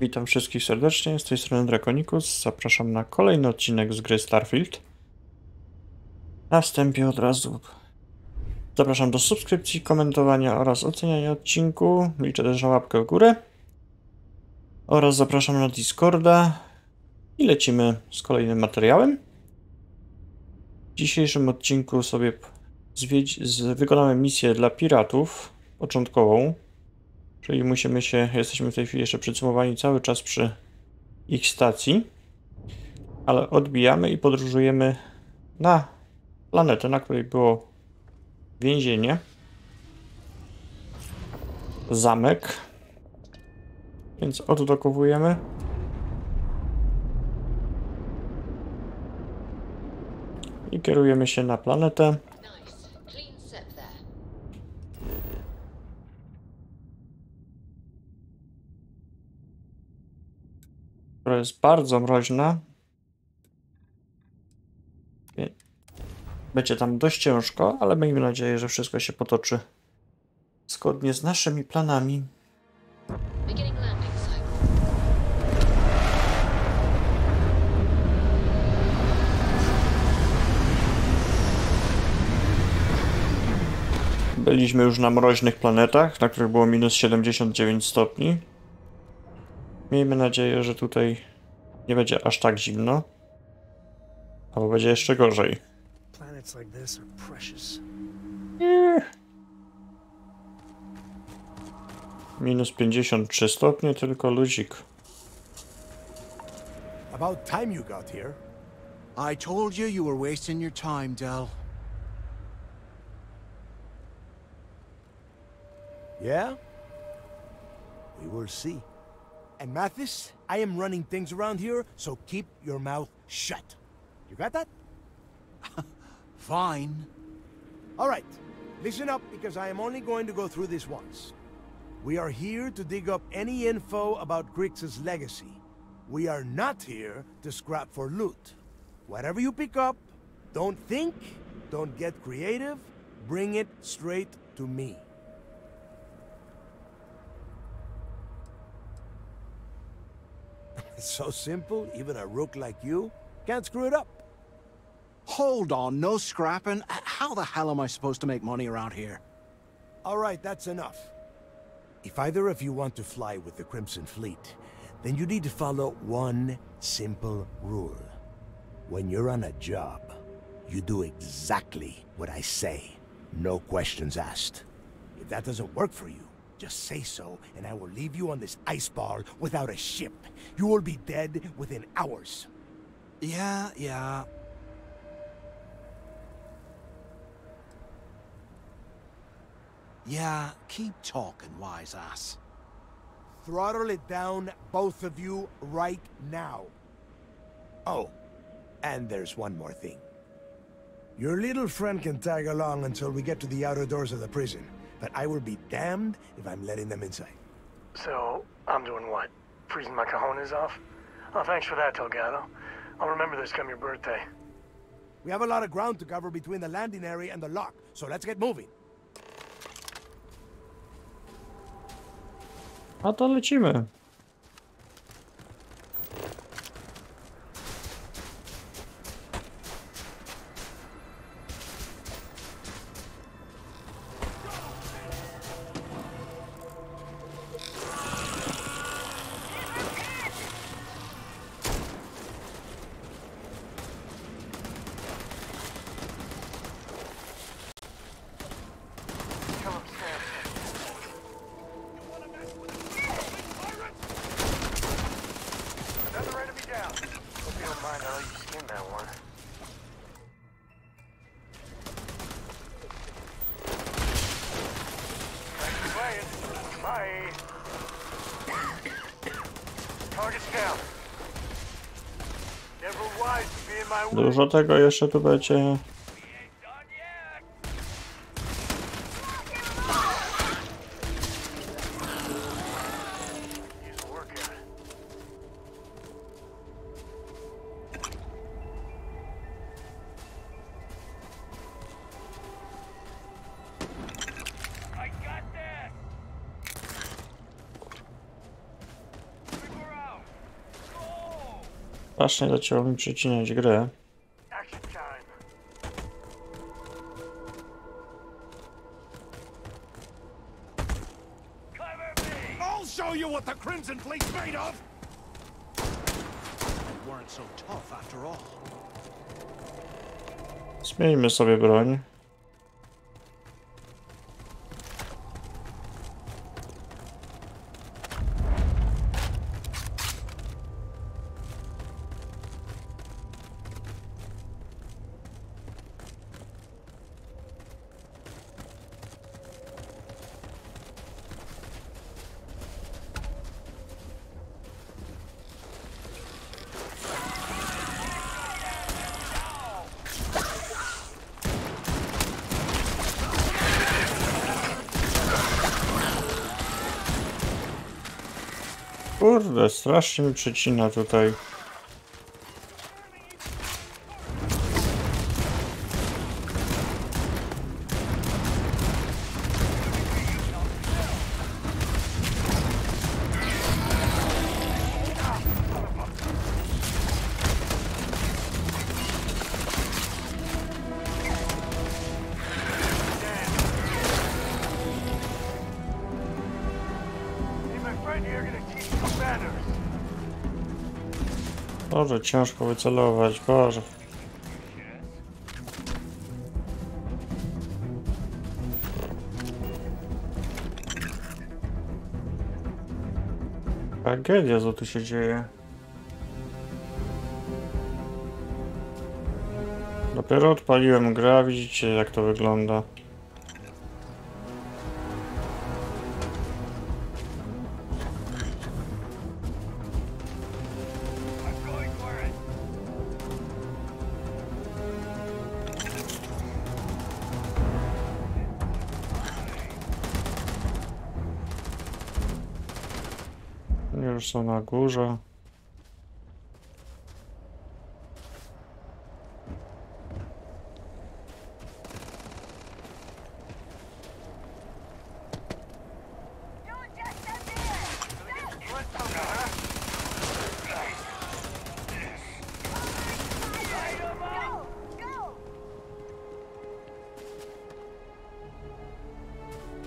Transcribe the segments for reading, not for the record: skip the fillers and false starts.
Witam wszystkich serdecznie, z tej strony Draconikus. Zapraszam na kolejny odcinek z gry Starfield. Na wstępie od razu zapraszam do subskrypcji, komentowania oraz oceniania odcinku. Liczę też na łapkę w górę. Oraz zapraszam na Discorda. I lecimy z kolejnym materiałem. W dzisiejszym odcinku sobie wykonamy misję dla piratów, początkową. Czyli musimy się, jesteśmy w tej chwili jeszcze przytrzymywani cały czas przy ich stacji, ale odbijamy i podróżujemy na planetę, na której było więzienie. Zamek. Więc odblokowujemy. I kierujemy się na planetę. Która jest bardzo mroźna. Będzie tam dość ciężko, ale miejmy nadzieję, że wszystko się potoczy zgodnie z naszymi planami. Byliśmy już na mroźnych planetach, na których było minus 79 stopni. Miejmy nadzieję, że tutaj nie będzie aż tak zimno, albo będzie jeszcze gorzej. Minus 53 stopnie, tylko ludzik. About time you got here. I told you you were wasting your time, Del. Yeah? We will see. And Mathis, I am running things around here, so keep your mouth shut. You got that? Fine. All right, listen up, because I am only going to go through this once. We are here to dig up any info about Kryx's legacy. We are not here to scrap for loot. Whatever you pick up, don't think, don't get creative, bring it straight to me. It's so simple, even a rook like you can't screw it up. Hold on, no scrapping. How the hell am I supposed to make money around here? All right, that's enough. If either of you want to fly with the Crimson Fleet, then you need to follow one simple rule. When you're on a job, you do exactly what I say. No questions asked. If that doesn't work for you, just say so, and I will leave you on this ice ball without a ship. You will be dead within hours. Yeah. Yeah, keep talking, wise ass. Throttle it down, both of you, right now. Oh, and there's one more thing. Your little friend can tag along until we get to the outer doors of the prison. But I will be damned if I'm letting them inside. So, I'm doing what? Freezing my cojones off? Oh, thanks for that, Togado. I'll remember this come your birthday. We have a lot of ground to cover between the landing area and the lock, so let's get moving. A to lecimy. Dużo tego jeszcze tu będzie. Strasznie zaczęło mi przecinać grę. Show you what the Crimson Fleet's made of. They weren't so tough after all. Zmieńmy sobie broń. Kurde, strasznie mi przecina tutaj. Boże, ciężko wycelować, Boże. Tragedia, co tu się dzieje. Dopiero odpaliłem grę, widzicie jak to wygląda. Już są na górze.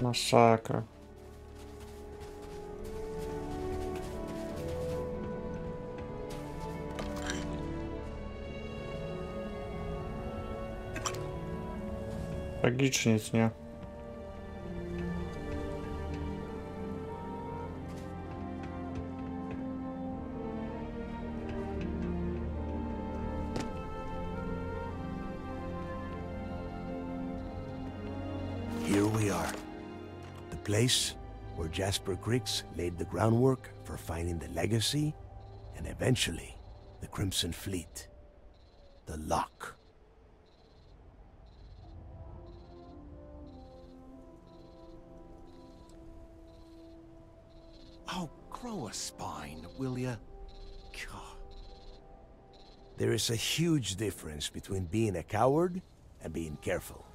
Masakra. Tragicznie, nie? Here we are, the place where Jasper Kryx laid the groundwork for finding the legacy and eventually the Crimson Fleet, the Lock. Oh, grow a spine, will ya? God. There is a huge difference between being a coward and being careful.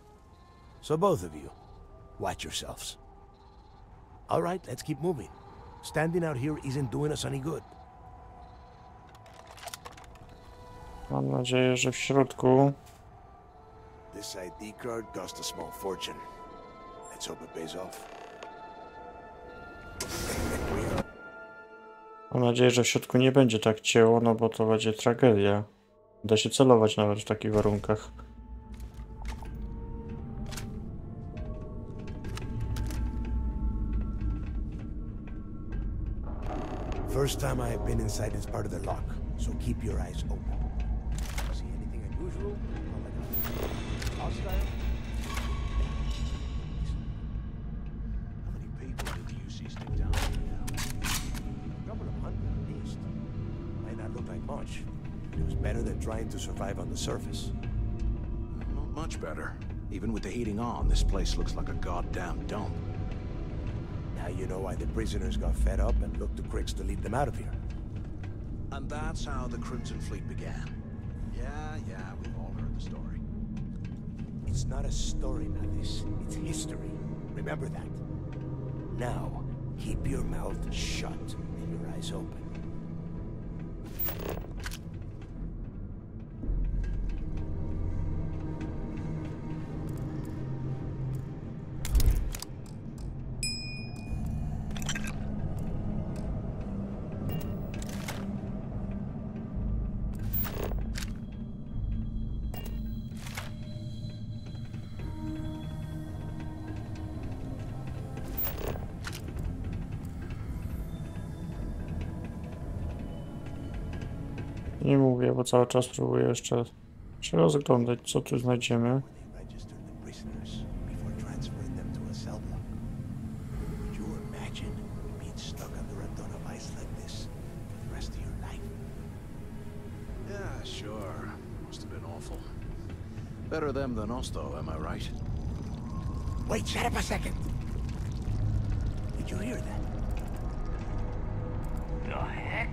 So both of you, watch yourselves. All right, let's keep moving. Standing out here isn't doing us any good. Mam nadzieję, że w środku. This ID card cost a small fortune. Let's hope it pays off. Mam nadzieję, że w środku nie będzie tak cięło, no bo to będzie tragedia. Da się celować nawet w takich warunkach. First time I have been inside this part of the lock, so keep your eyes open. See anything unusual? Hostile? Much. It was better than trying to survive on the surface. Not much better. Even with the heating on, this place looks like a goddamn dump. Now you know why the prisoners got fed up and looked to Kryx to lead them out of here. And that's how the Crimson Fleet began. Yeah, we've all heard the story. It's not a story, Mathis. It's history. Remember that. Now, keep your mouth shut and your eyes open. Nie mówię, bo cały czas próbuję jeszcze się rozglądać, co tu znajdziemy. Better them than us, though, am I right? Wait, shut up a second. Did you hear that? The heck?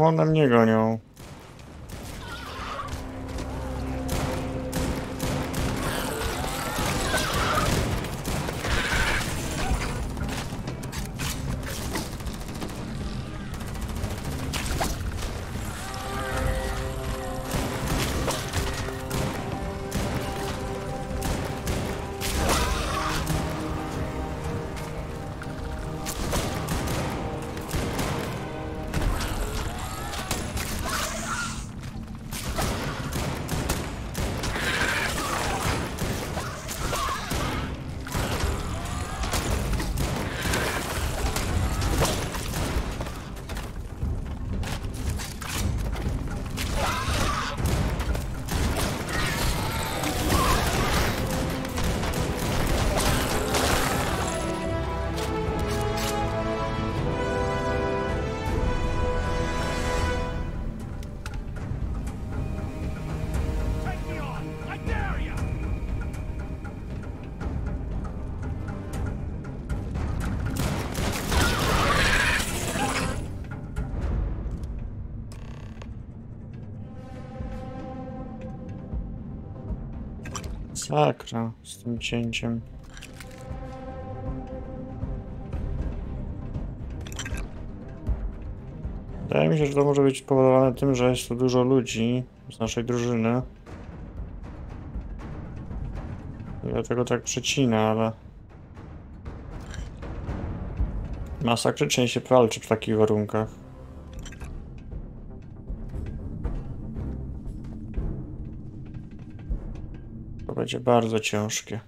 One mnie gonią. Sakra z tym cięciem. Wydaje mi się, że to może być spowodowane tym, że jest tu dużo ludzi z naszej drużyny. I dlatego tak przecina, ale... Masakrycznie się walczy w takich warunkach. Będzie bardzo ciężkie.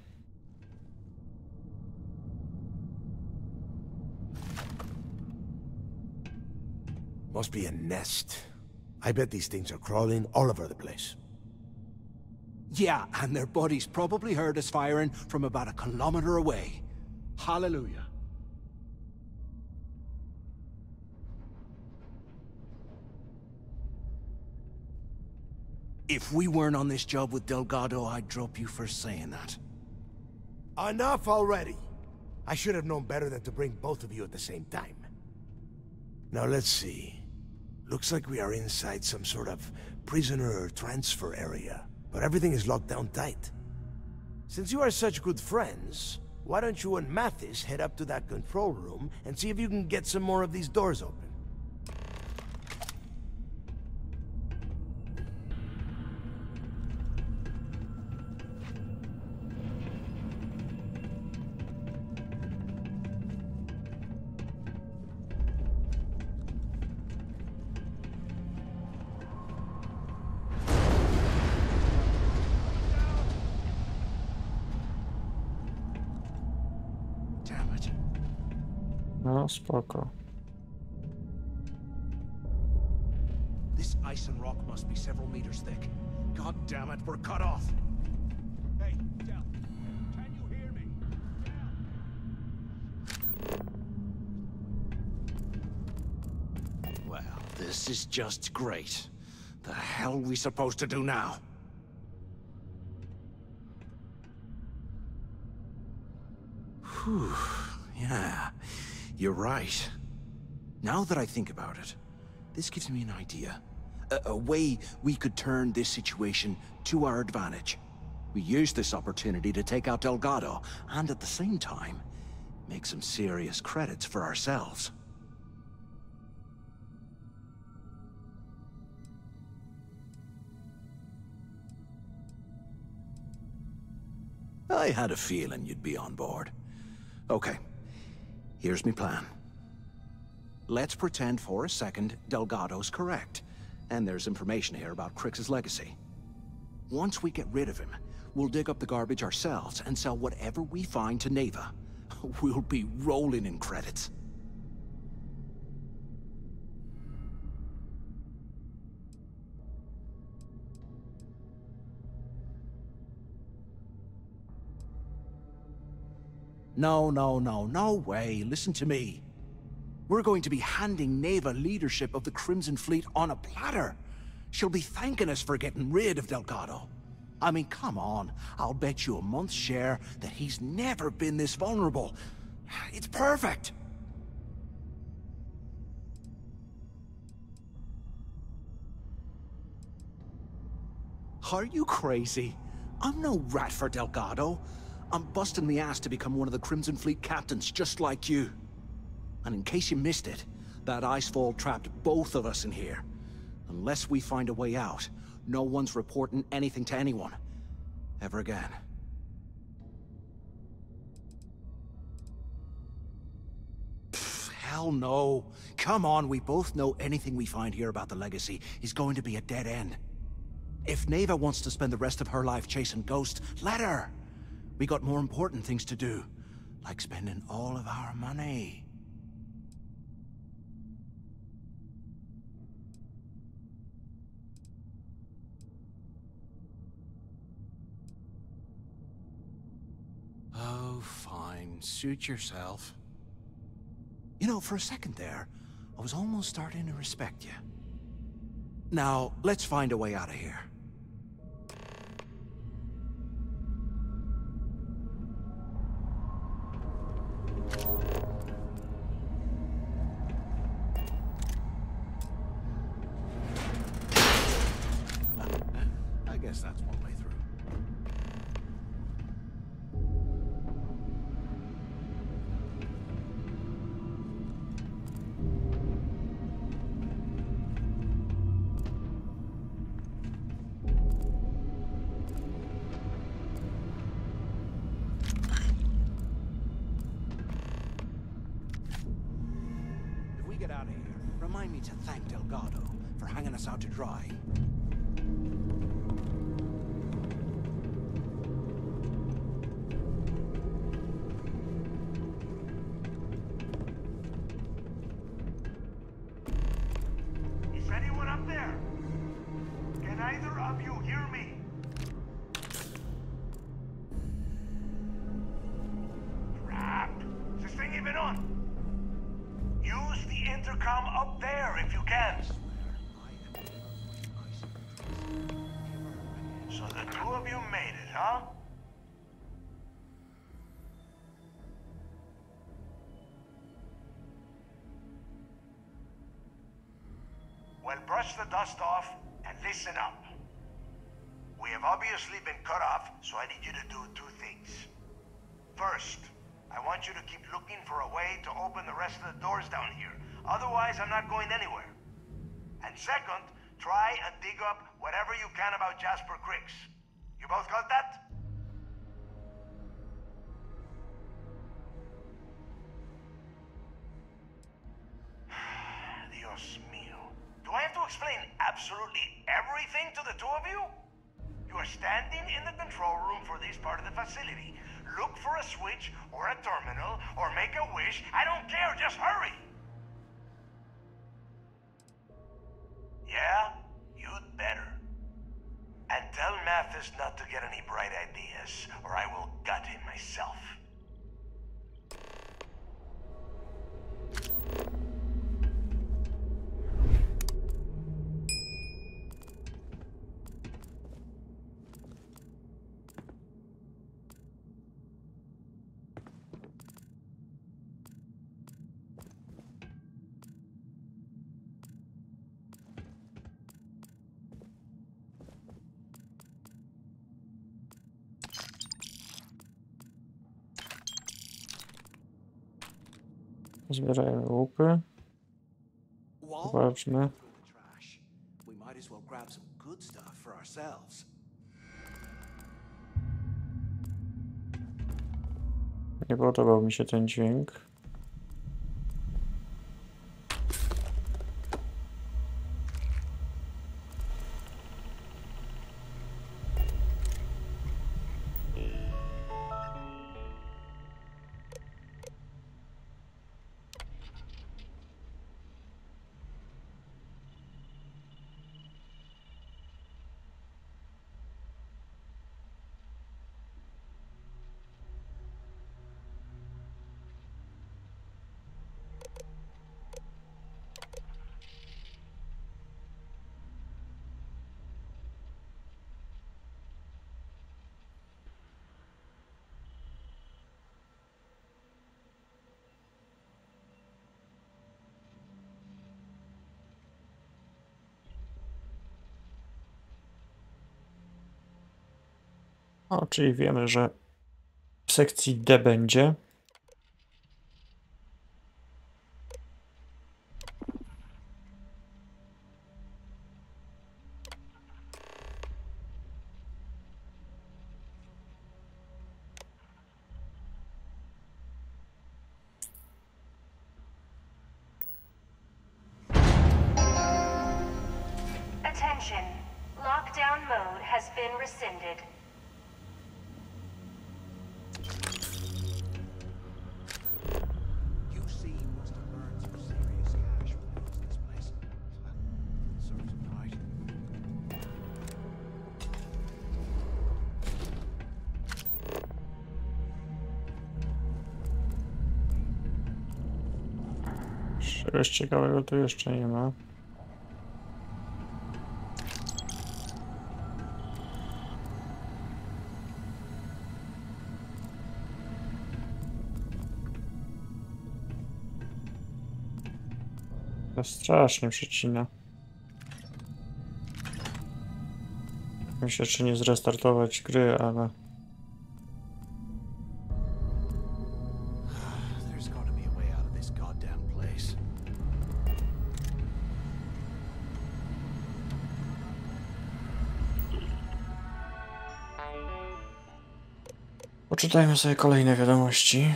Must be a nest. I bet these things are crawling all over the place. Yeah, and their bodies probably heard us firing from about a kilometer away. Hallelujah. If we weren't on this job with Delgado, I'd drop you for saying that. Enough already! I should have known better than to bring both of you at the same time. Now let's see. Looks like we are inside some sort of prisoner transfer area, but everything is locked down tight. Since you are such good friends, why don't you and Mathis head up to that control room and see if you can get some more of these doors open? No, spoko. This ice and rock must be several meters thick. God damn it, we're cut off. Hey, Del, can you hear me? Del. Well, this is just great. The hell are we supposed to do now? Whew, yeah. You're right. Now that I think about it, this gives me an idea. A way we could turn this situation to our advantage. We used this opportunity to take out Delgado, and at the same time, make some serious credits for ourselves. I had a feeling you'd be on board. Okay, here's my plan. Let's pretend for a second Delgado's correct, and there's information here about Kryx's legacy. Once we get rid of him, we'll dig up the garbage ourselves and sell whatever we find to Naeva. We'll be rolling in credits. No, no, no, no way. Listen to me. We're going to be handing Naeva leadership of the Crimson Fleet on a platter. She'll be thanking us for getting rid of Delgado. I mean, come on. I'll bet you a month's share that he's never been this vulnerable. It's perfect. Are you crazy? I'm no rat for Delgado. I'm busting my ass to become one of the Crimson Fleet captains just like you. And in case you missed it, that icefall trapped both of us in here. Unless we find a way out, no one's reporting anything to anyone. Ever again. Pff, hell no. Come on, we both know anything we find here about the legacy is going to be a dead end. If Naeva wants to spend the rest of her life chasing ghosts, let her! We got more important things to do, like spending all of our money. Oh, fine. Suit yourself. You know, for a second there, I was almost starting to respect you. Now, let's find a way out of here. I guess that's one way through. Well, brush the dust off and listen up. We have obviously been cut off, so I need you to do two things. First, I want you to keep looking for a way to open the rest of the doors down here. Otherwise, I'm not going anywhere. And second, try and dig up whatever you can about Jasper Kryx. You both got that? Dios mío. Do I have to explain absolutely everything to the two of you? You are standing in the control room for this part of the facility. Look for a switch, or a terminal, or make a wish. I don't care, just hurry! Yeah, you'd better. And tell Mathis not to get any bright ideas, or I will gut him myself. Zbierajmy łupy. Zobaczmy. Nie podobał mi się ten dźwięk. O, czyli wiemy, że w sekcji D będzie. Czegoś ciekawego tu jeszcze nie ma. To strasznie przecina. Myślę, czy nie zrestartować gry, ale... Czytajmy sobie kolejne wiadomości.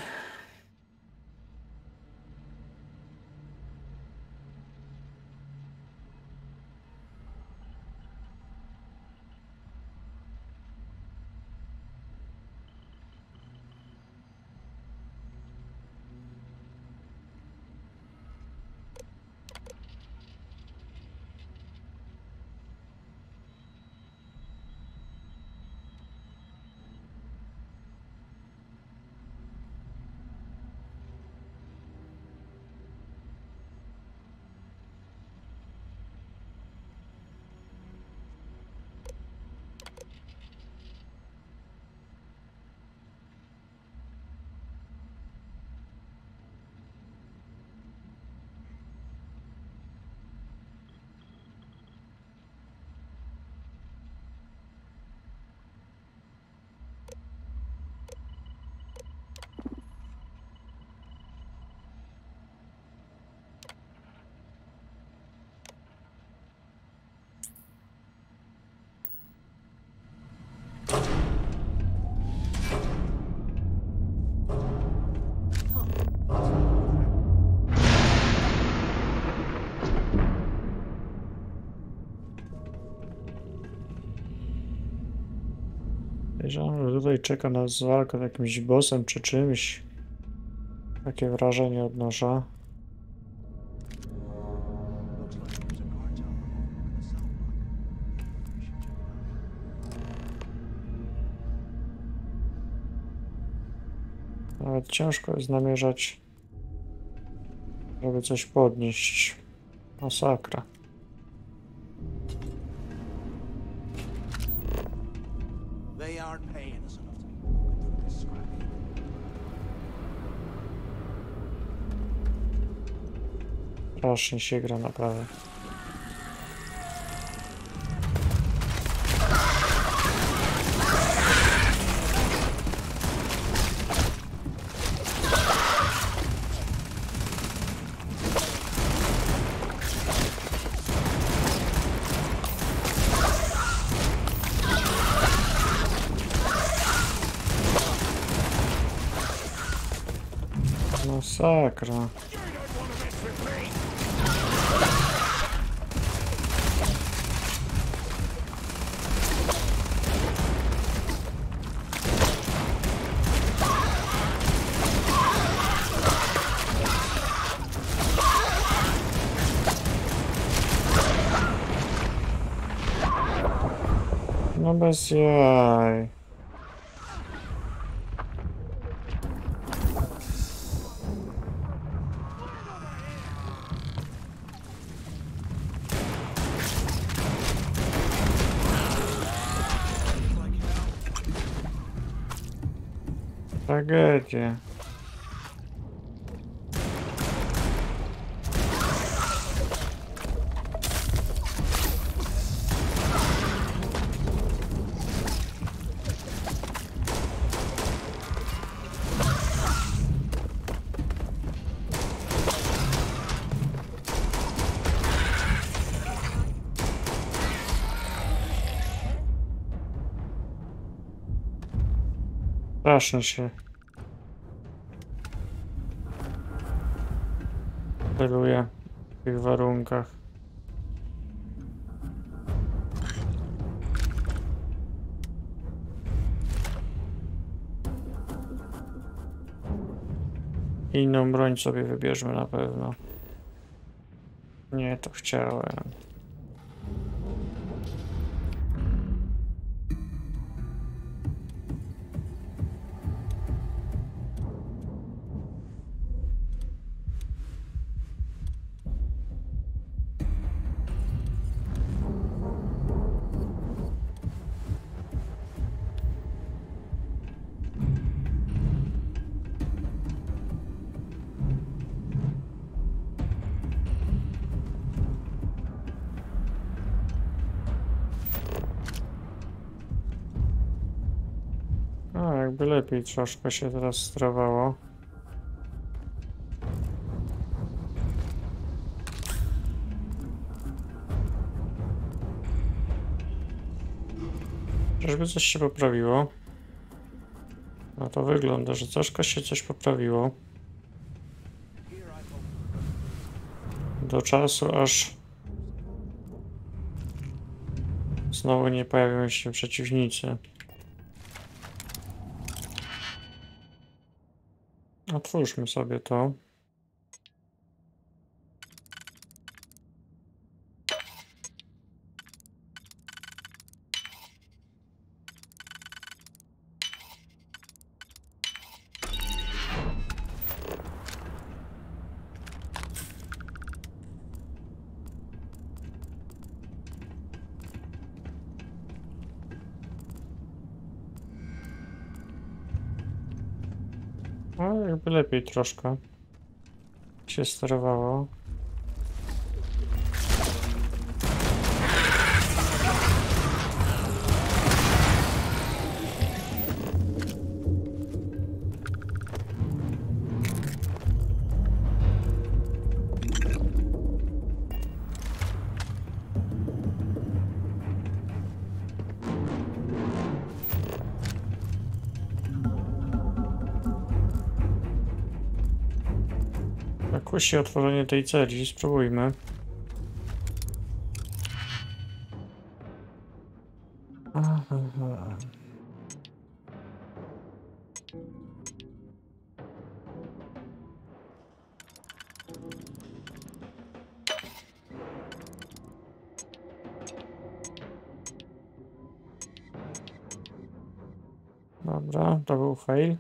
Wiedziałem, że tutaj czeka nas walka z jakimś bossem czy czymś. Takie wrażenie odnoszę. Nawet ciężko jest namierzać, żeby coś podnieść. Masakra. Strasznie się gra naprawdę. Masakra. No bez jaj. Tragedia. Strasznie się celuje w tych warunkach. Inną broń sobie wybierzmy na pewno. Nie, to chciałem. Lepiej troszkę się teraz sterowało. Żeby coś się poprawiło. No to wygląda, że troszkę się coś poprawiło. Do czasu, aż znowu nie pojawią się przeciwnicy. Otwórzmy sobie to. Lepiej troszkę się sterowało. Kusi otworzenie tej celi, spróbujmy. Aha. Dobra, to był fail.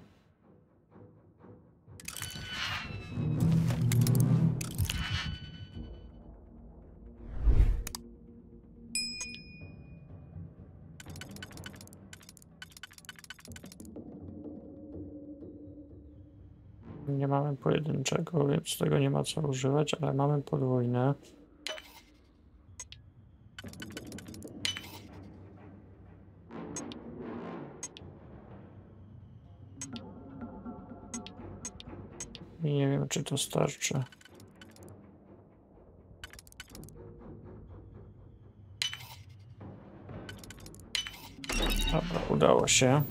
Nie mamy pojedynczego, więc tego nie ma co używać, ale mamy podwójne. I nie wiem, czy to starczy. Dobra, udało się.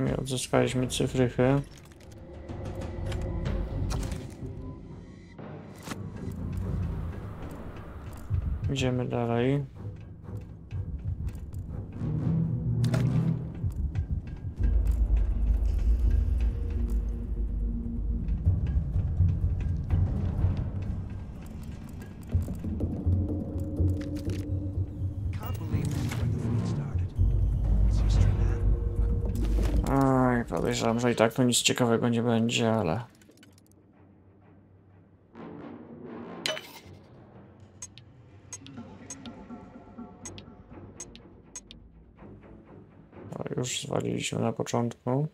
Nie, odzyskaliśmy cyfrychy. Idziemy dalej. Podejrzewam, że i tak tu nic ciekawego nie będzie, ale... O, już zwaliliśmy na początku.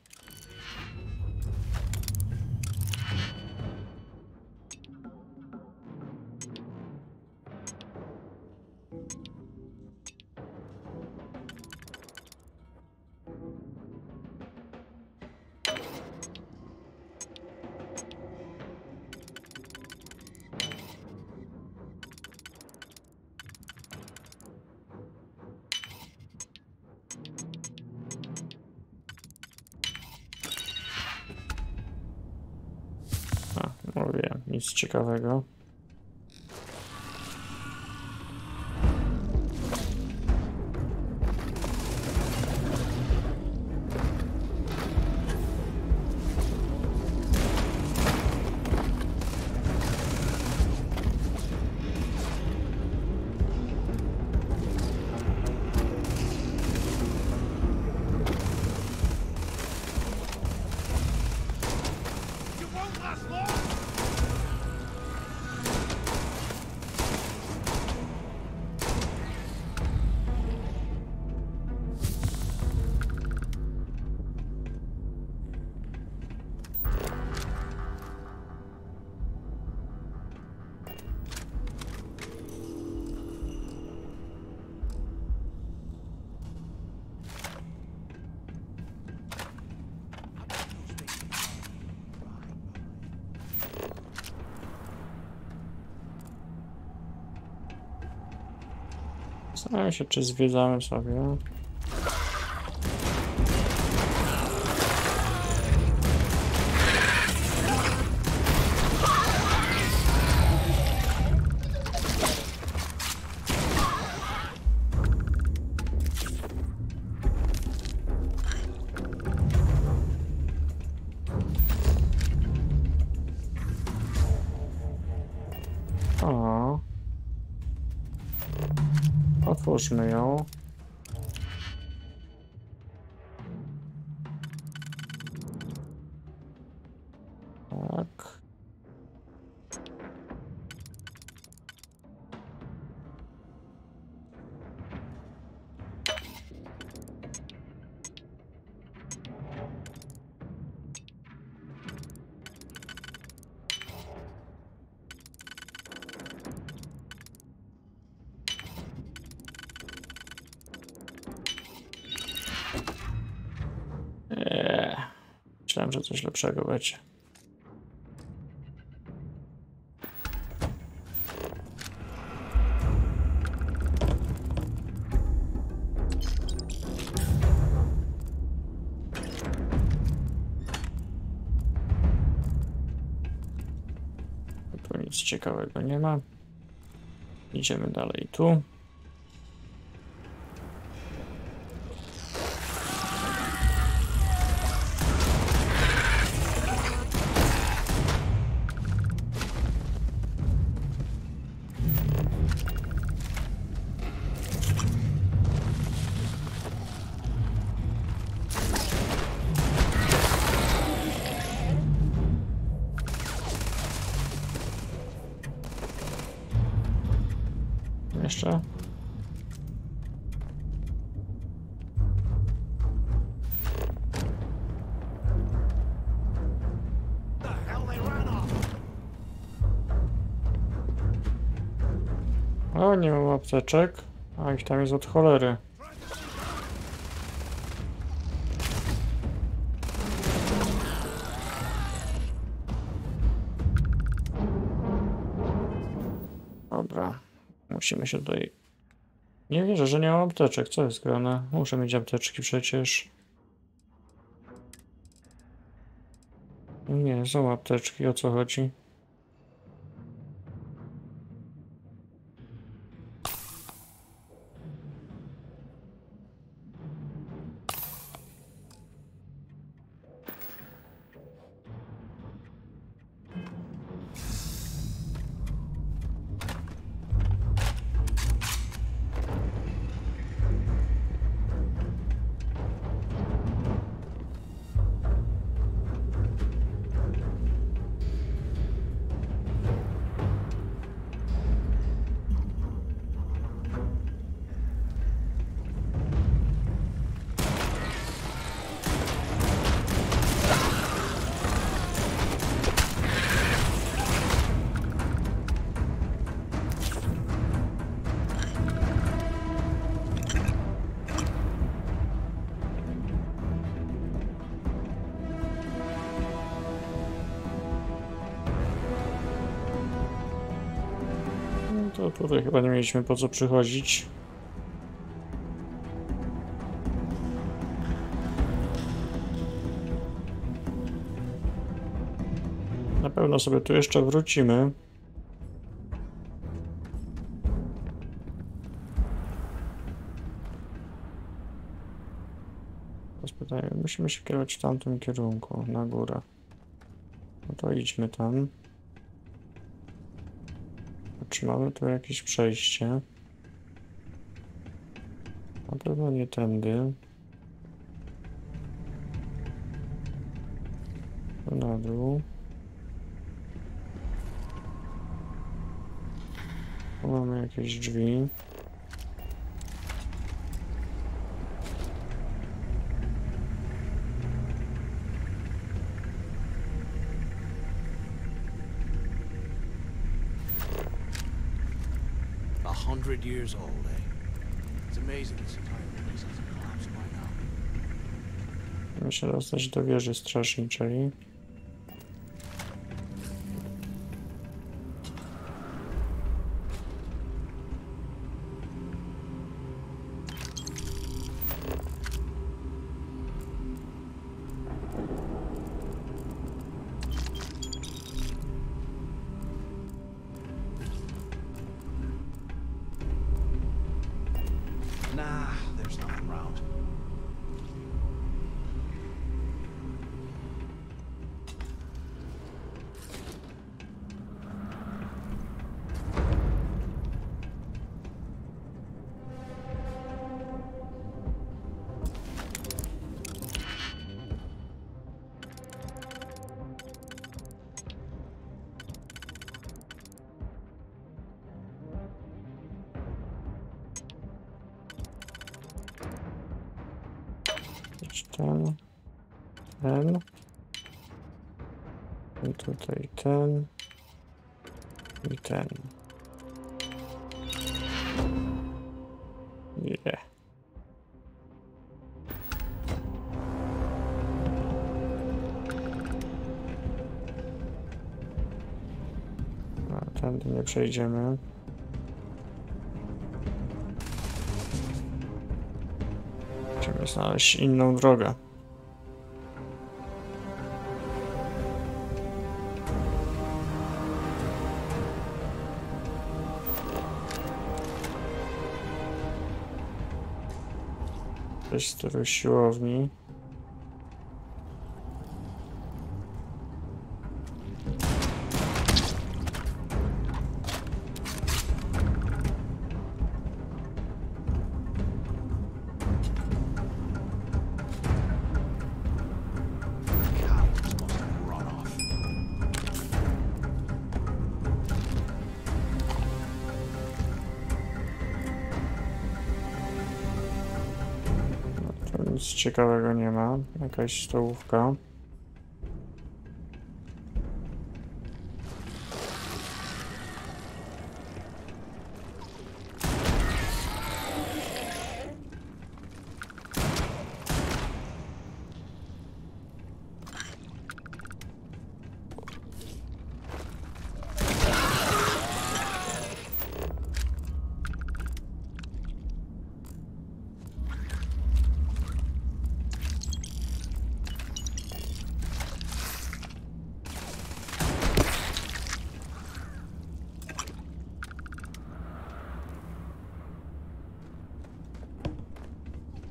Nic ciekawego. Zastanawiam się, czy zwiedzamy sobie. Otwórzmy ją. Tak. Myślałem, że coś lepszego będzie. Tu nic ciekawego nie ma. Idziemy dalej tu. Jeszcze. O, nie mam apteczek, a ich tam jest od cholery. Dobra. Musimy się tutaj... Nie wierzę, że nie mam apteczek. Co jest grane? Muszę mieć apteczki przecież. Nie, są apteczki, o co chodzi? To tutaj chyba nie mieliśmy po co przychodzić. Na pewno sobie tu jeszcze wrócimy. Pytanie, musimy się kierować w tamtym kierunku, na górę. No to idźmy tam. Czy mamy tu jakieś przejście? Na pewno nie tędy. Na dół. Tu mamy jakieś drzwi. Years old, eh? It's amazing this entire place hasn't collapsed by now. Muszę się dostać do wieży strażniczej. Ten i tutaj ten i ten. Yeah. A tędy nie przejdziemy. Musimy znaleźć inną drogę. Coś z tej siłowni. Nic ciekawego nie ma, jakaś stołówka.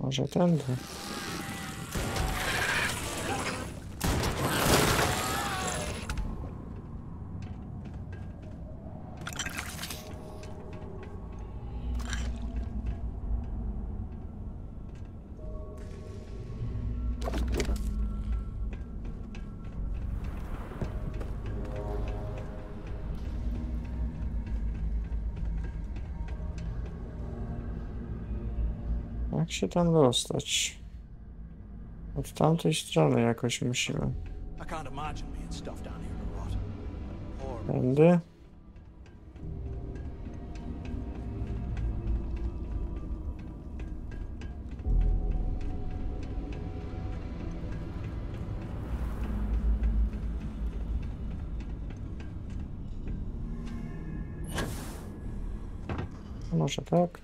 Może tędy. Jak się tam dostać? Od tamtej strony jakoś musimy. Tędy? Może tak?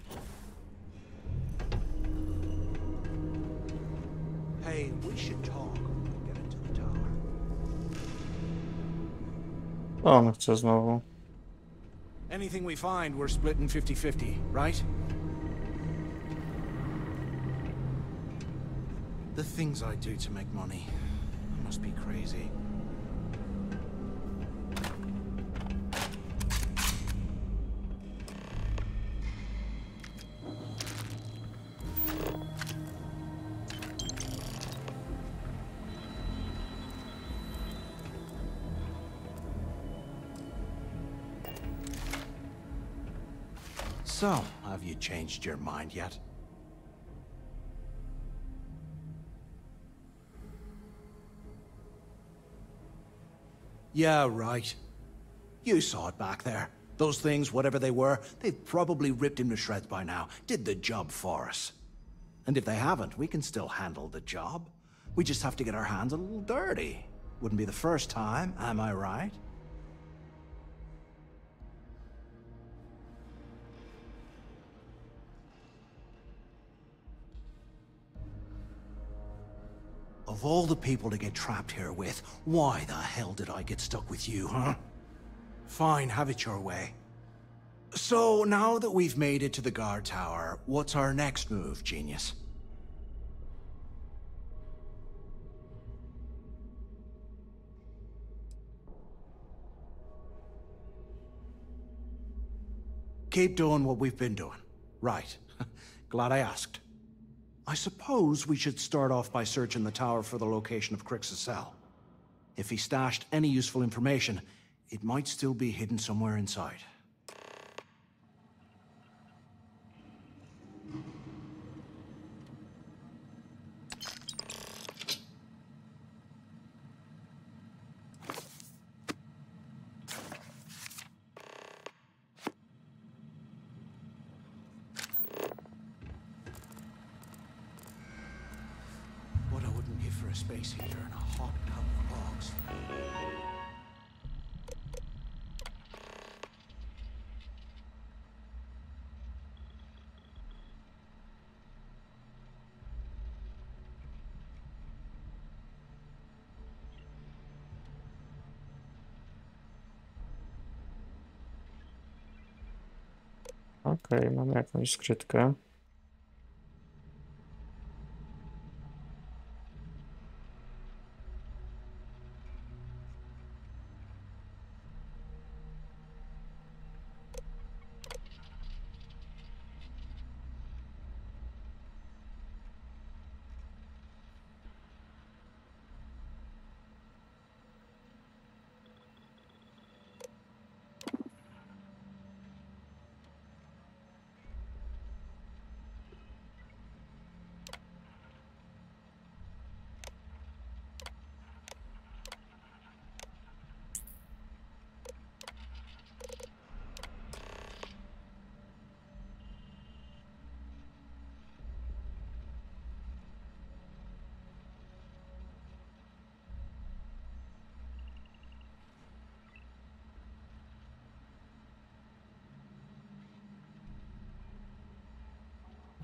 On chce znowu. Anything we find, we're splitting 50-50, right? The things I do to make money. I must be crazy. So, have you changed your mind yet? Yeah, right. You saw it back there. Those things, whatever they were, they've probably ripped him to shreds by now. Did the job for us. And if they haven't, we can still handle the job. We just have to get our hands a little dirty. Wouldn't be the first time, am I right? Of all the people to get trapped here with, why the hell did I get stuck with you, huh? Fine, have it your way. So, now that we've made it to the guard tower, what's our next move, genius? Keep doing what we've been doing. Right. Glad I asked. I suppose we should start off by searching the tower for the location of Kryx's cell. If he stashed any useful information, it might still be hidden somewhere inside. Okej, mamy jakąś skrytkę.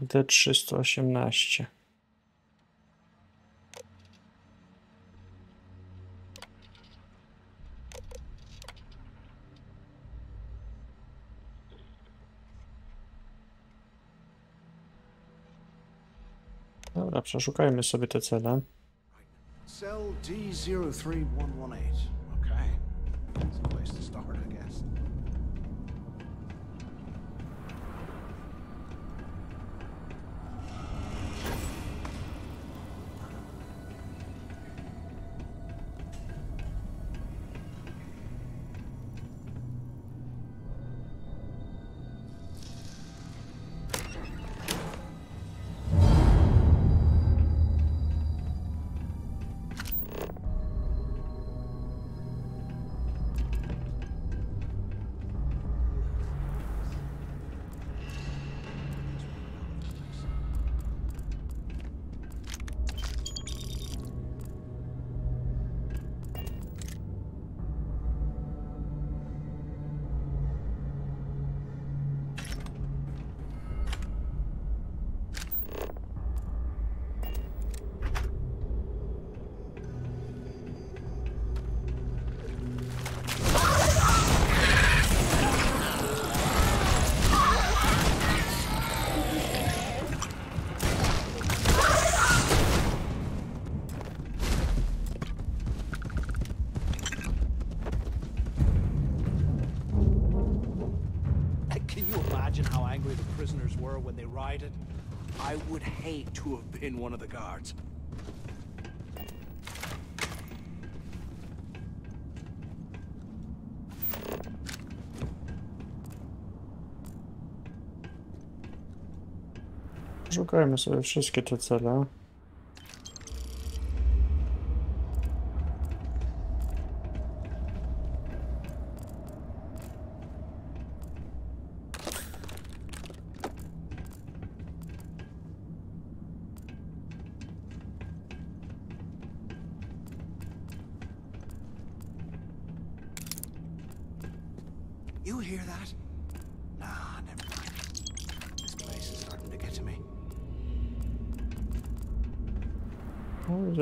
D318. Dobra, przeszukajmy sobie te cele. Cell D03118. Okay. That's a place to start, I guess. I would hate to have been one of the guards. Szukajmy sobie wszystkie te cele.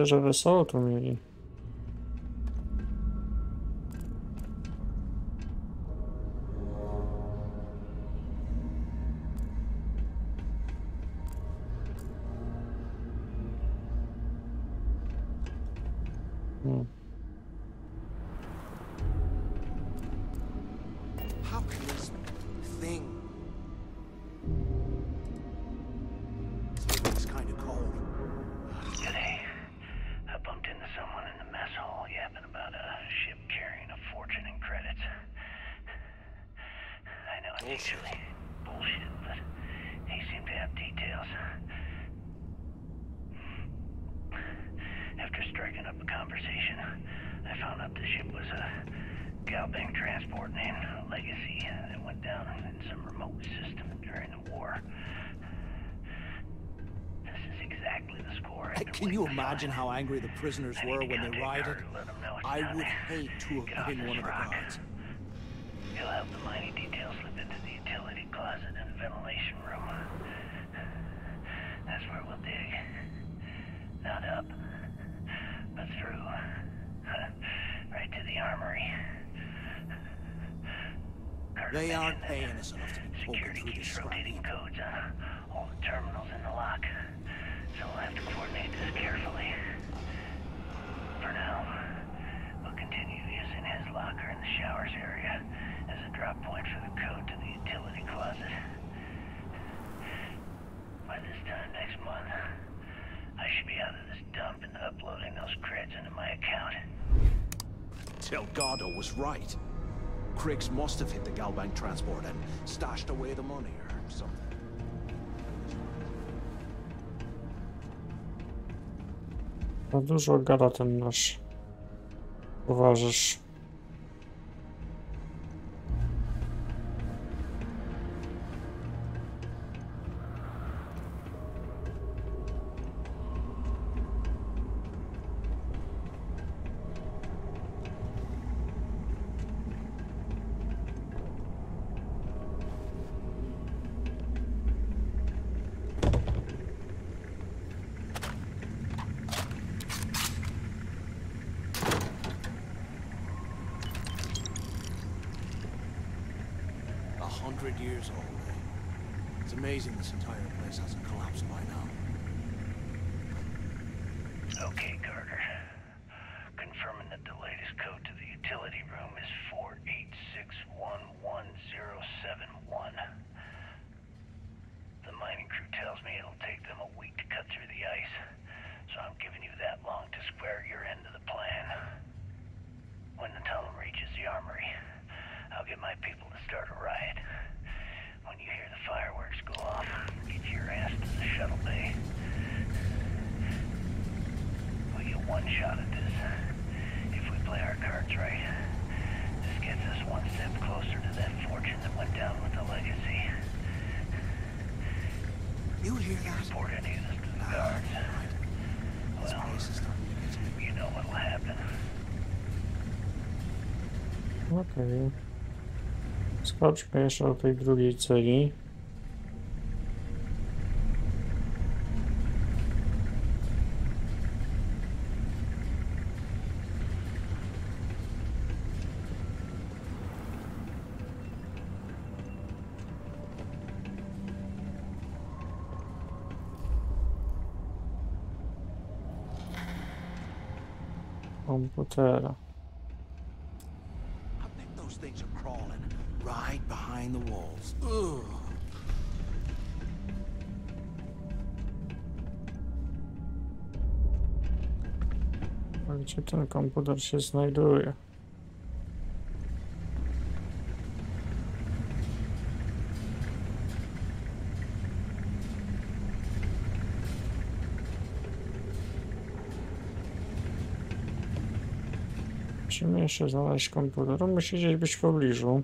Że wesoło tu mieli. Imagine how angry the prisoners were when they rioted. I would hate to have been one of the guards. You'll have the mining details slip into the utility closet and ventilation room. That's where we'll dig. Not up, but through. Right to the armory. They aren't paying us enough to be poking through this rotating codes on all the terminals in the lock. So we'll have to coordinate this carefully. For now, we'll continue using his locker in the showers area as a drop point for the code to the utility closet. By this time next month, I should be out of this dump and uploading those creds into my account. Delgado was right. Kryx must have hit the Galbank transport and stashed away the money or something. Za dużo gada ten nasz towarzysz. Years old. It's amazing this entire place hasn't collapsed by now. Okay, Carter. Confirming that the latest code to the utility room is 486111071. The mining crew tells me it'll take them a week to cut through the ice, so I'm giving you that long to square your end of the plan. When the tunnel reaches the armory, I'll get my people to start a riot. When you hear the fireworks go off, get your ass to the shuttle bay. We'll get one shot at this. If we play our cards right, this gets us one step closer to that fortune that went down with the legacy. You hear that? Report any of this to the guards. Well, you know what'll happen. Okej. Skoczmy jeszcze do tej drugiej celi. Komputera. Things are crawling right behind the walls. Ugh. A gdzie ten komputer się znajduje? Musimy jeszcze znaleźć komputer, on musi gdzieś być w pobliżu.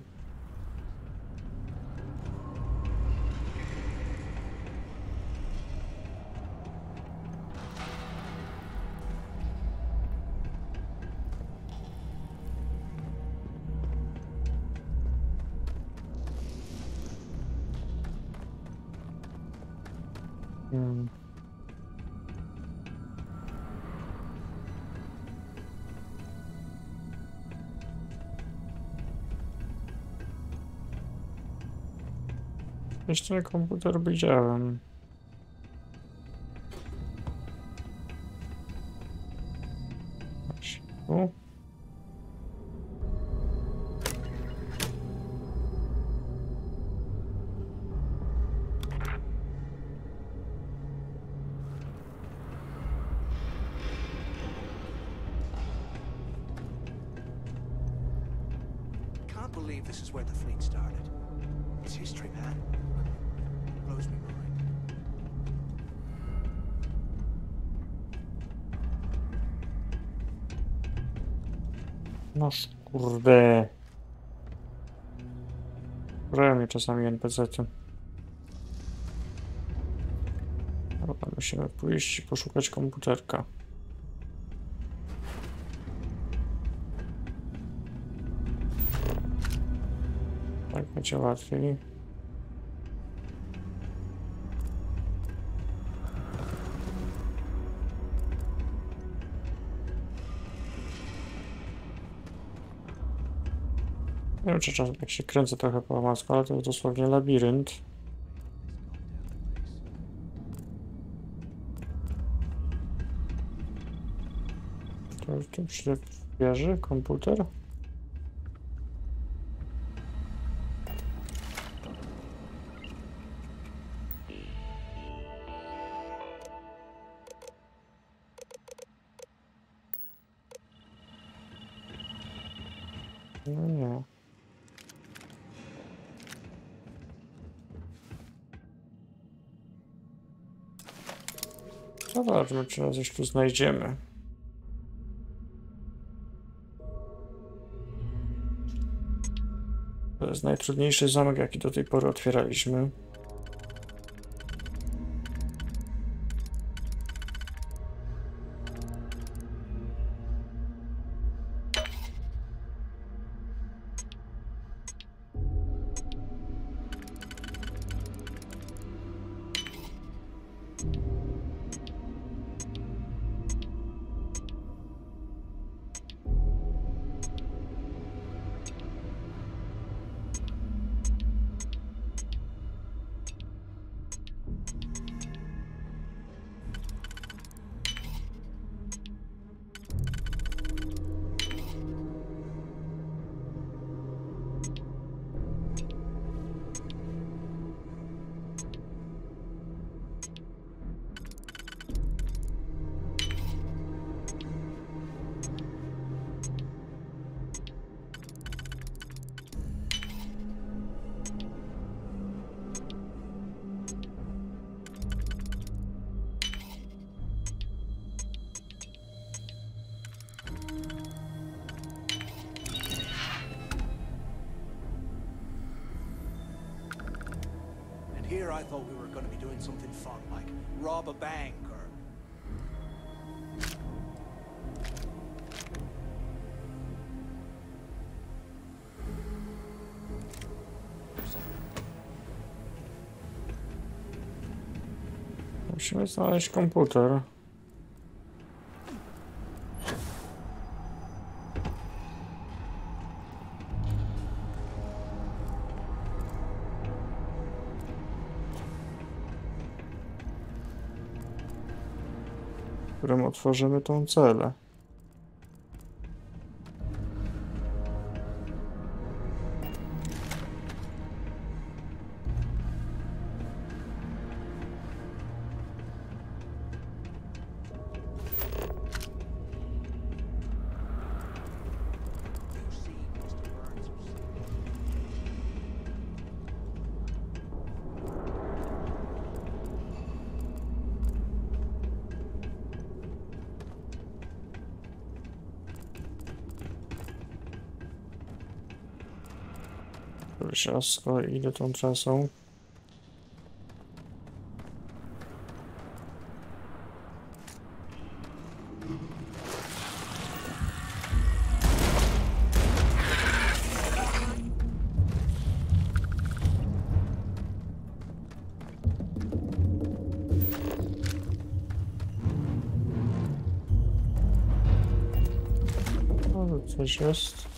Jeszcze komputer widziałem. Can't believe this is where the fleet started. It's history, man. No kurde. Grają mi czasami NPC-ty. Dobra, musimy pójść i poszukać komputerka. Tak będzie łatwiej. Nie wiem, czy czasem jak się kręcę trochę po omacku, ale to jest dosłownie labirynt. To w tym się wierzy komputer? No nie. Zobaczmy, czy nas jeszcze tu znajdziemy. To jest najtrudniejszy zamek, jaki do tej pory otwieraliśmy. Earlier I thought we were going to be doing something fun, like rob a bank or... Musimy znaleźć komputer. W którym otworzymy tą celę. Ciasko, ile tą trasą? O, coś jest.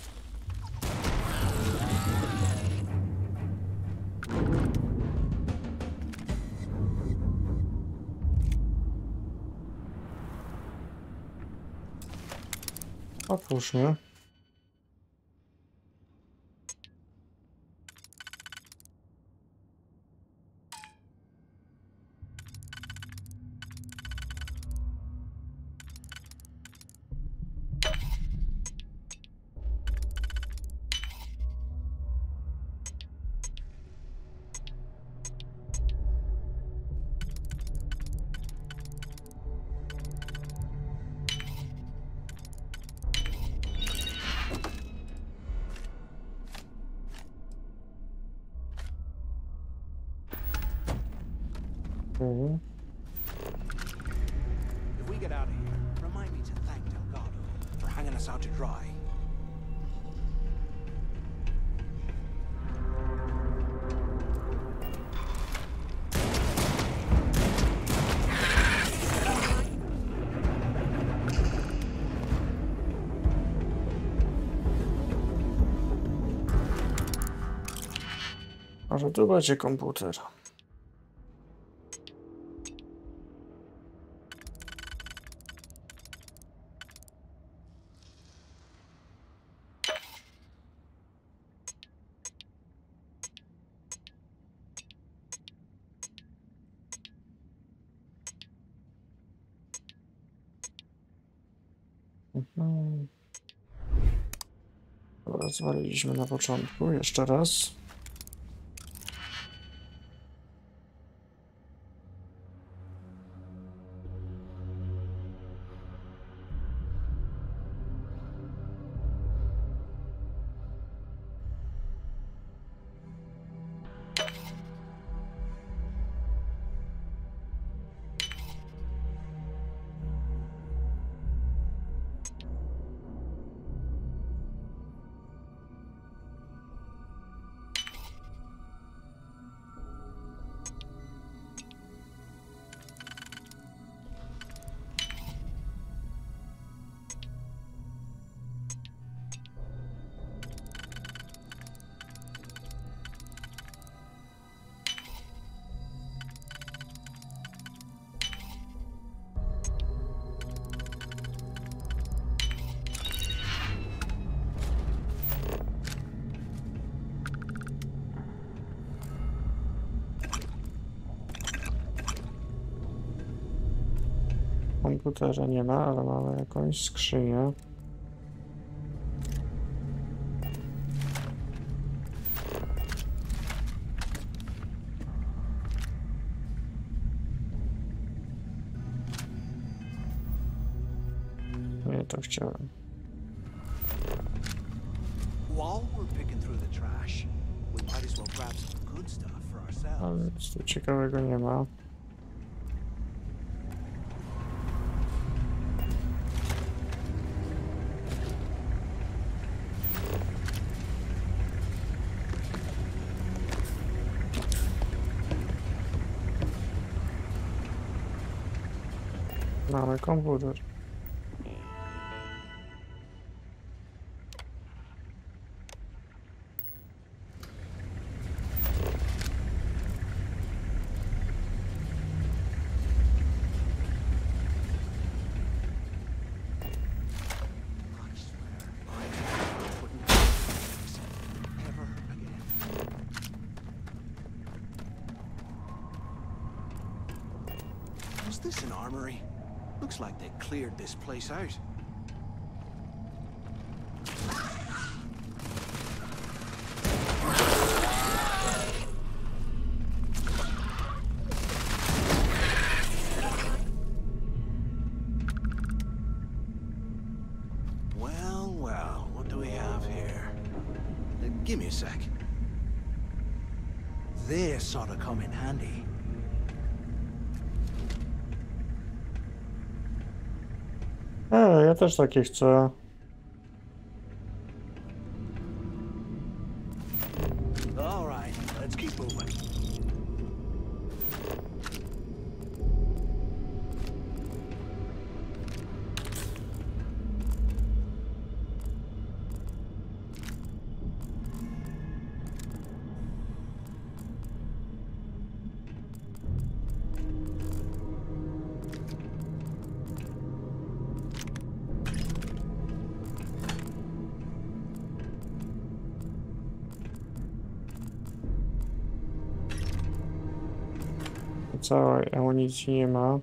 Otwórz mnie. If we get out of here, remind me to thank Delgado for hanging us out to dry. Może tu będzie komputer. Zwaliliśmy na początku, jeszcze raz. Komputerze nie ma, ale mamy jakąś skrzynię. Nie to chciałem. While we're picking through the trash, we Ale nic tu ciekawego nie ma. Mamy komputer. Cleared this place out. Well, well, what do we have here? Give me a sec. This ought to come in handy. Ja też takie chcę. Całej amunicji nie ma.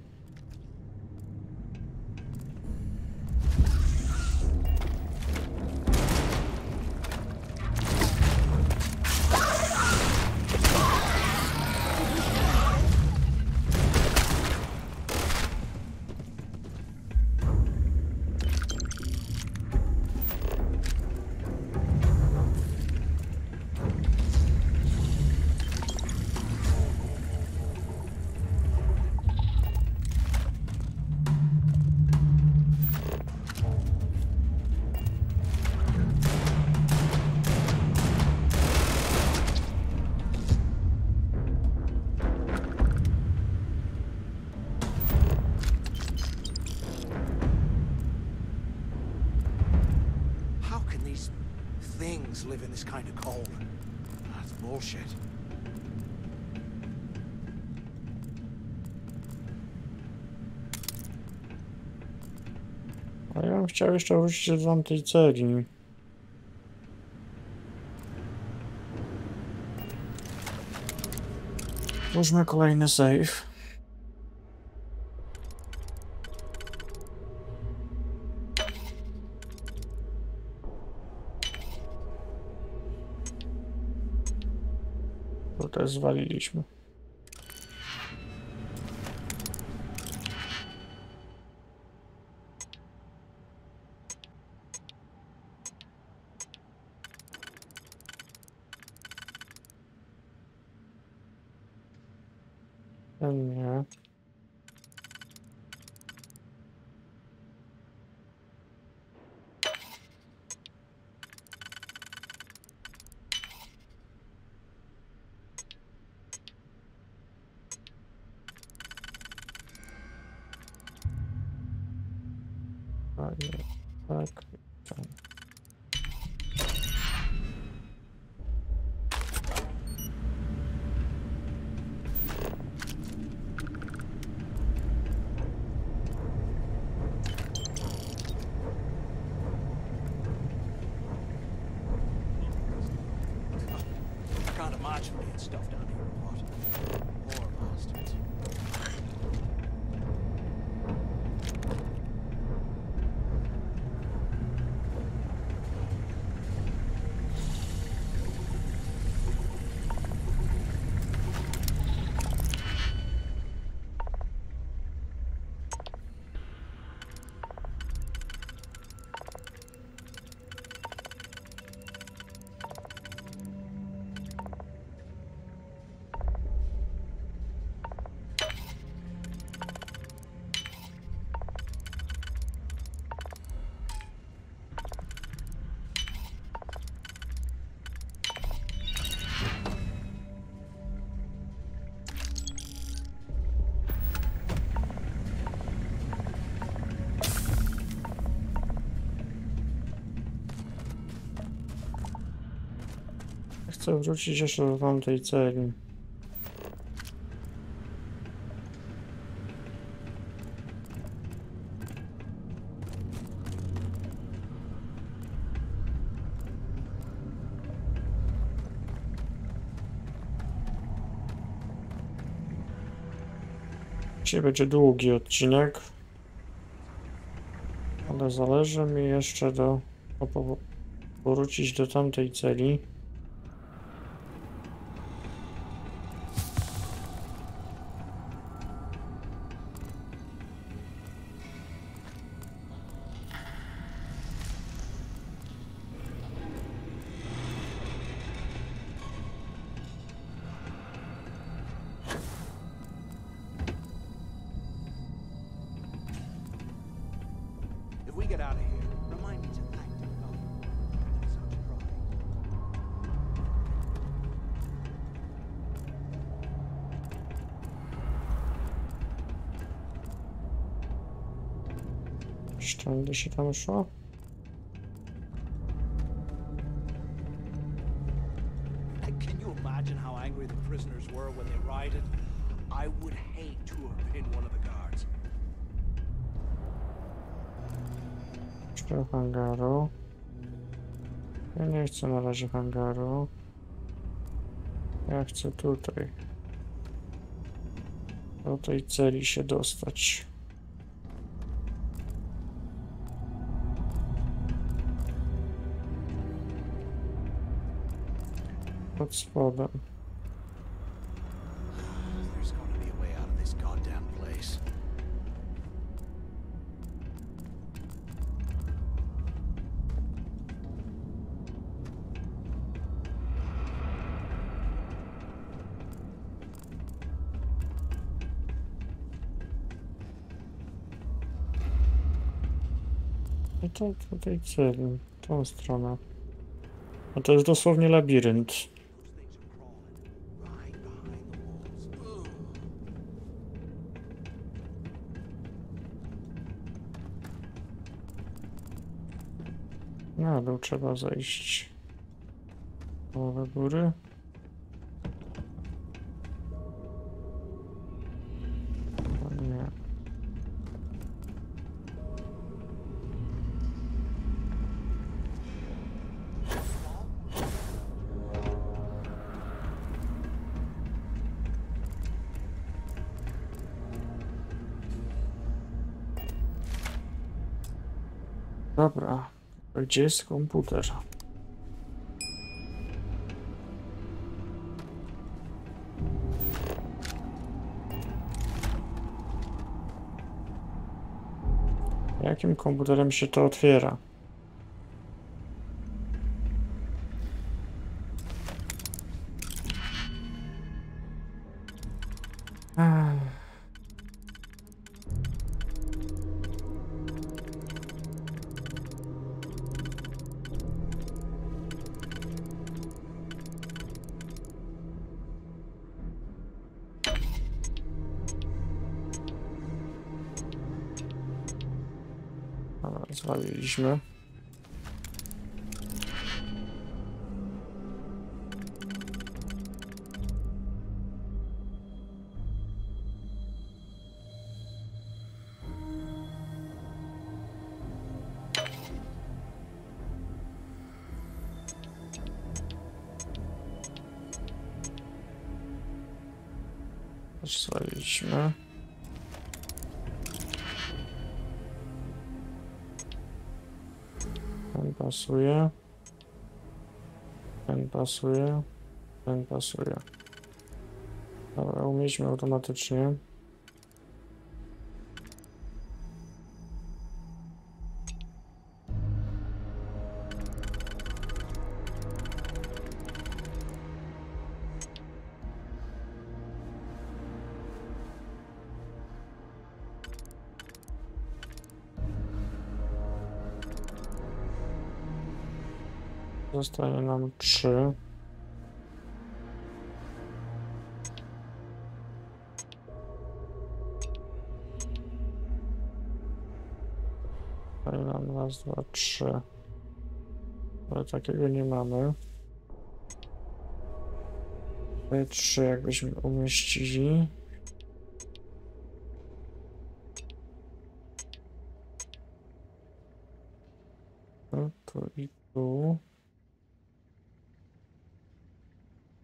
Live in this kind of cold. That's bullshit. A ja bym chciał jeszcze wrócić do tej celi. Wróćmy kolejny save. Zwaliliśmy. Nie. Chcę wrócić jeszcze do tamtej celi. Dzisiaj będzie długi odcinek, ale zależy mi jeszcze powrócić do tamtej celi. Tędy się tam szło? Can you imagine how angry the prisoners were when they rioted? I would hate to have been one of the guards. Jeszcze hangaru. Ja nie chcę na razie hangaru. Ja chcę tutaj. Do tej celi się dostać. Pod spodem. I to tutaj celi, tą stronę. No to jest dosłownie labirynt. Na dół trzeba zejść. Połowę góry. Nie. Dobra. Gdzie jest komputer? Jakim komputerem się to otwiera? Zwaliliśmy. Zwaliliśmy. Pasuje, ten pasuje, ten pasuje. Dobra, umieliśmy automatycznie. Zostanie nam 3. Zostanie nam raz, dwa, trzy. Ale takiego nie mamy. P3 jakbyśmy umieścili. No tu i tu.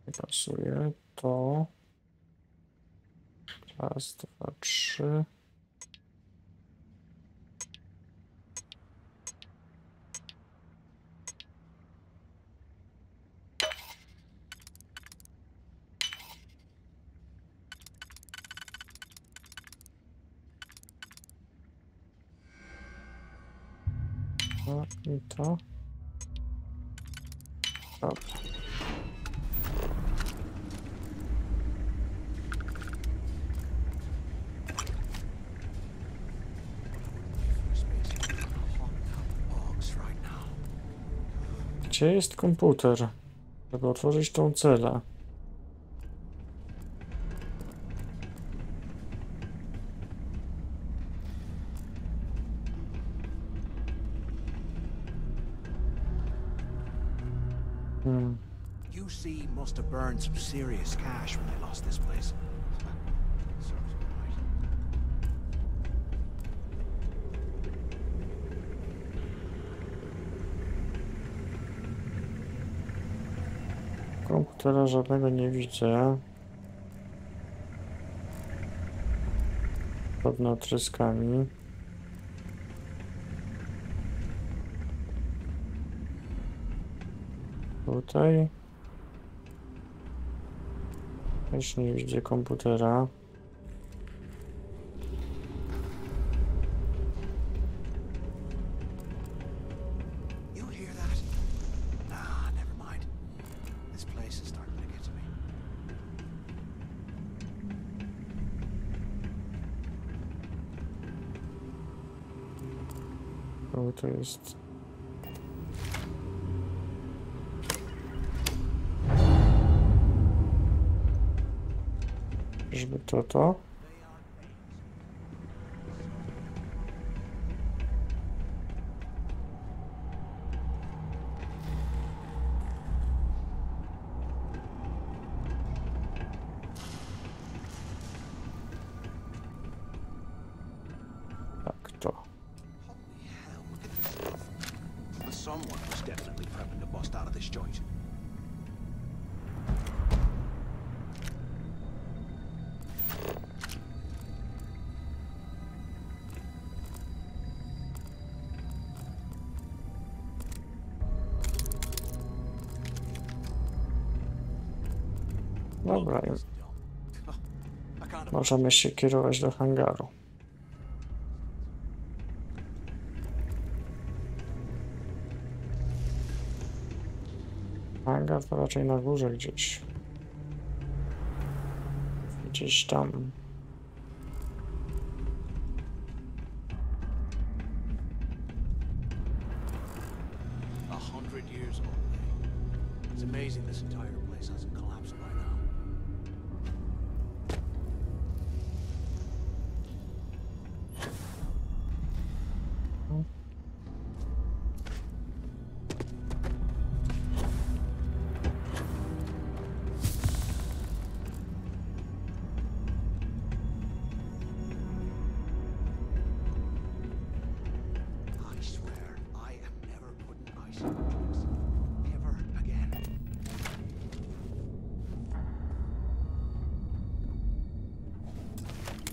Nie pasuje. To. Raz, dwa, trzy. No i to. Dobra. Gdzie jest komputer, żeby otworzyć tą celę? UC must have burned some serious cash when they lost this place. Komputera żadnego nie widzę. Pod natryskami. Tutaj. Też nie widzę komputera. O, to jest... Żeby to? Tak, to. Someone was definitely prepping to bust out of this joint. Dobra, możemy się kierować do hangaru. Hangar to raczej na górze gdzieś. Gdzieś tam.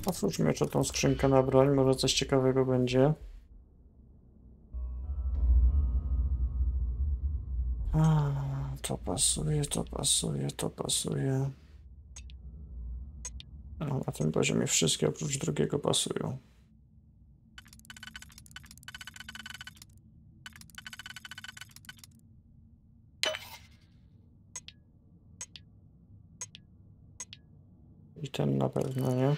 Otwórzmy jeszcze tą skrzynkę na broń, może coś ciekawego będzie. A, to pasuje, to pasuje, to pasuje. No, na tym poziomie wszystkie oprócz drugiego pasują. I ten na pewno nie.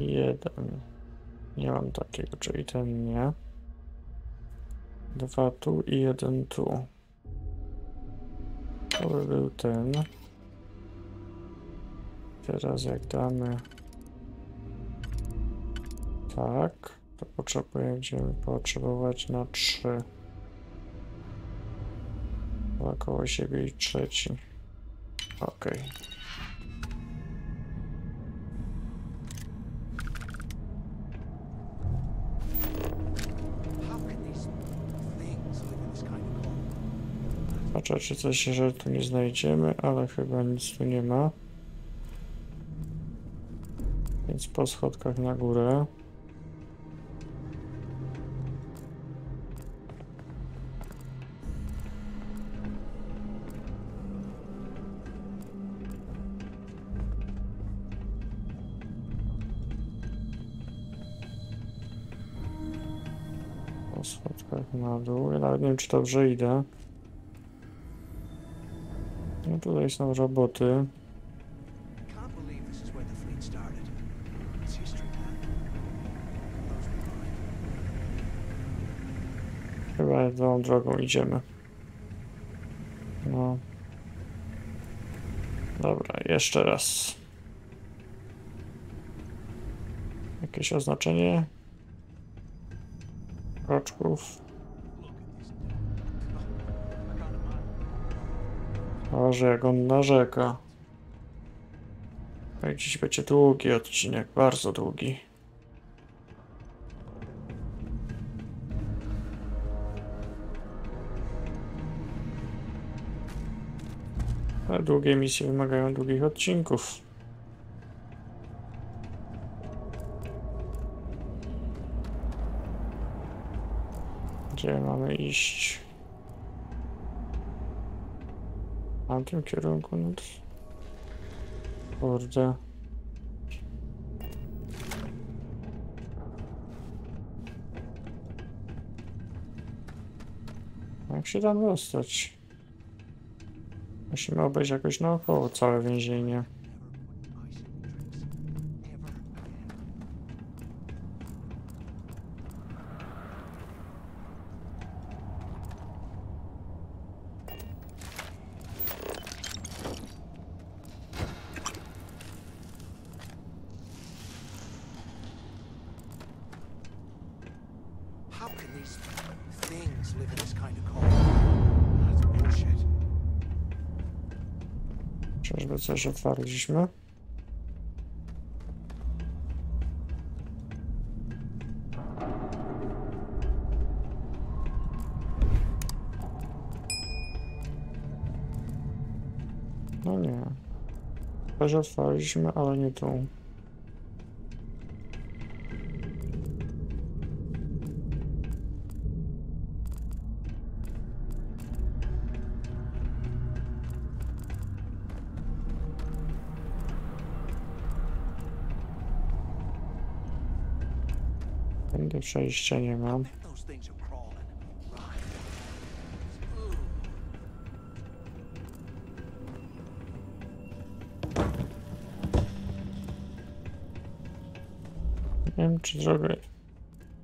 Jeden. Nie mam takiego, czyli ten nie. Dwa tu i jeden tu. To by był ten. Teraz jak damy tak, to będziemy potrzebować na 3. Dwa koło siebie i trzeci. Ok. Patrzę, czy coś, jeżeli tu nie znajdziemy, ale chyba nic tu nie ma. Więc po schodkach na górę. Po schodkach na dół. Ja nawet nie wiem, czy dobrze idę. No tutaj są roboty. Chyba tą drogą idziemy. No. Dobra, jeszcze raz. Jakieś oznaczenie kroczków. A że jak on narzeka. No i dziś będzie długi odcinek, bardzo długi. Ale długie misje wymagają długich odcinków. Gdzie mamy iść? A w tym kierunku, no to... Kurde. Jak się tam dostać? Musimy obejść jakoś naokoło całe więzienie. Czyżby coś otwarliśmy? No nie. Coś otwarliśmy, ale nie tu. Przejścia nie mam. Nie wiem, czy droga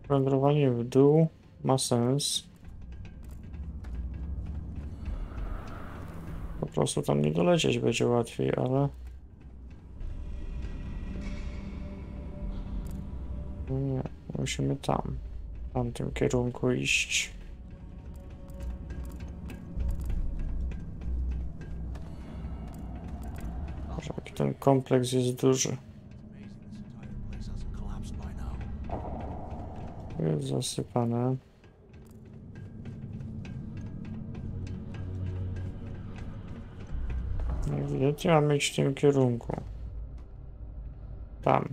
wędrowanie w dół ma sens. Po prostu tam nie dolecieć będzie łatwiej, ale... Musimy tam, w tamtym kierunku iść. Jaki ten kompleks jest duży. Jest zasypane. Jak widać, mamy iść w tym kierunku. Tam.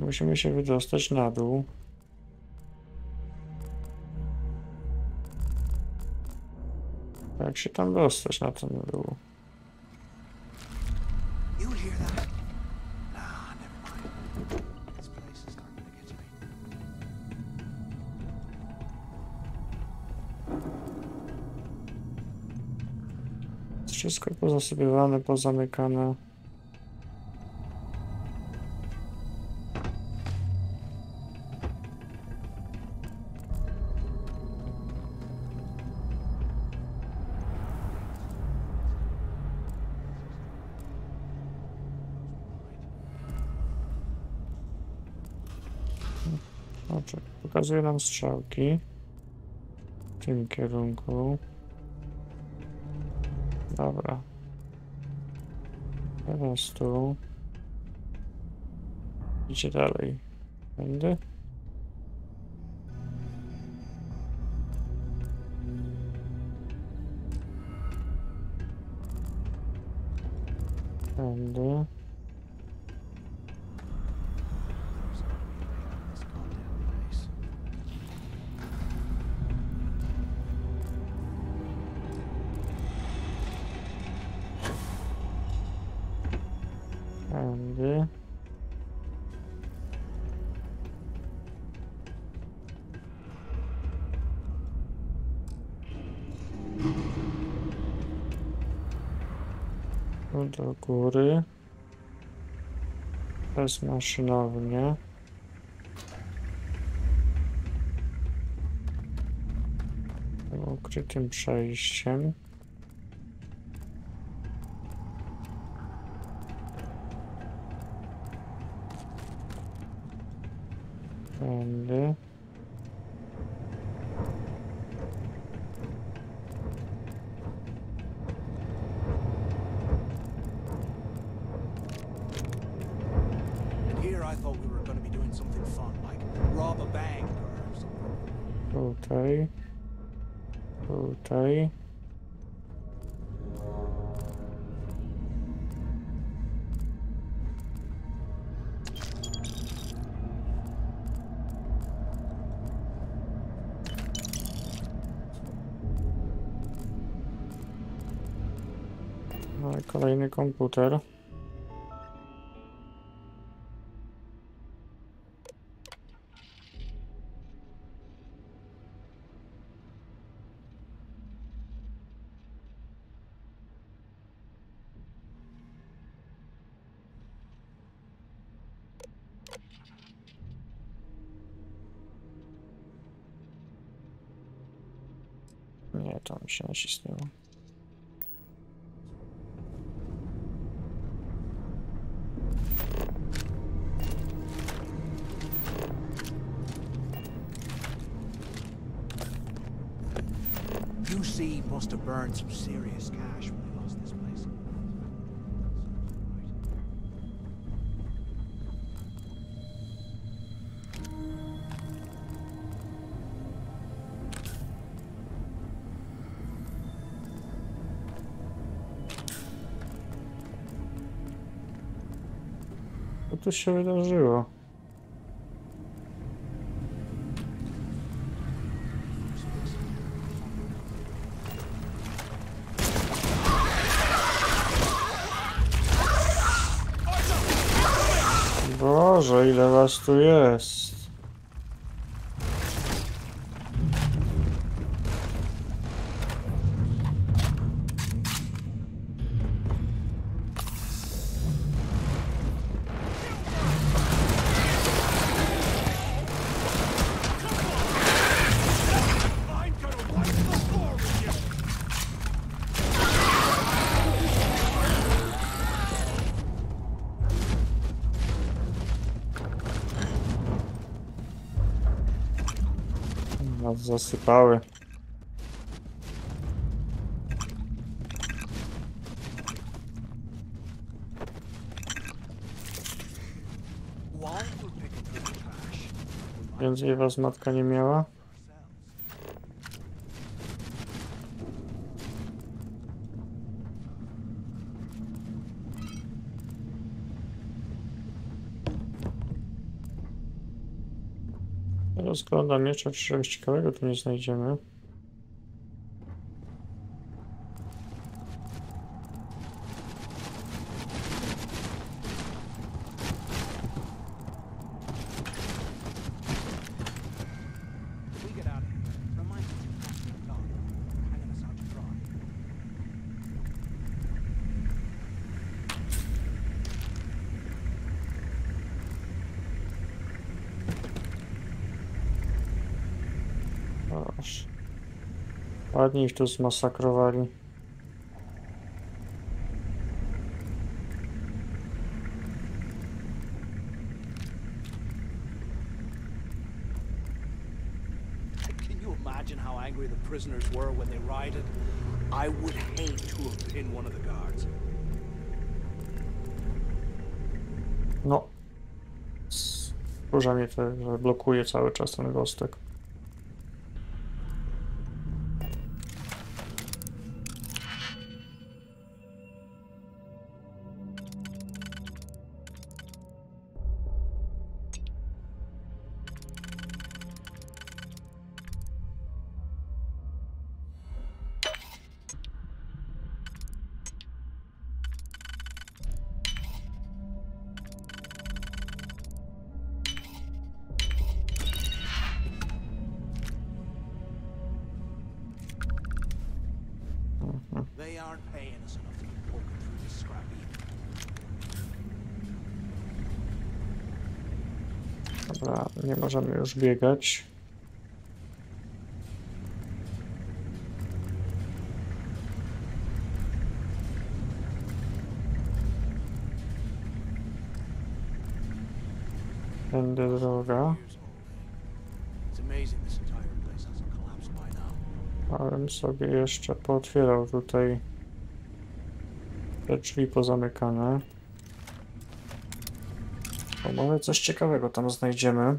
Musimy się wydostać na dół. Jak się tam dostać na ten dół? Wszystko pozasypywane, pozamykane. znaczek. Pokazuje nam strzałki w tym kierunku. Dobra. Teraz tu. Idzie dalej. Tędy. Tędy. Do góry. Bez maszynownie. Ukrytym przejściem. Tędy. Tutaj, tutaj. No i kolejny komputer. Nie, tam się nacisnęło. QC must have burned some serious cash when they lost this place. Co się wydarzyło? Boże, ile was tu jest? Zasypały. Więcej was matka nie miała? Rozglądam jeszcze, czy czegoś ciekawego tu nie znajdziemy. Ładnie ich tu zmasakrowali. imagine how angry the prisoners were when they rioted? I would hate to have been one of the guards. No. Z różami blokuje cały czas ten gostek. Nie możemy już biegać. Tędy droga. Bym sobie jeszcze pootwierał tutaj te drzwi pozamykane. O, może coś ciekawego tam znajdziemy.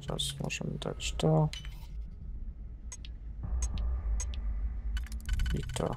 Teraz możemy dać to i to.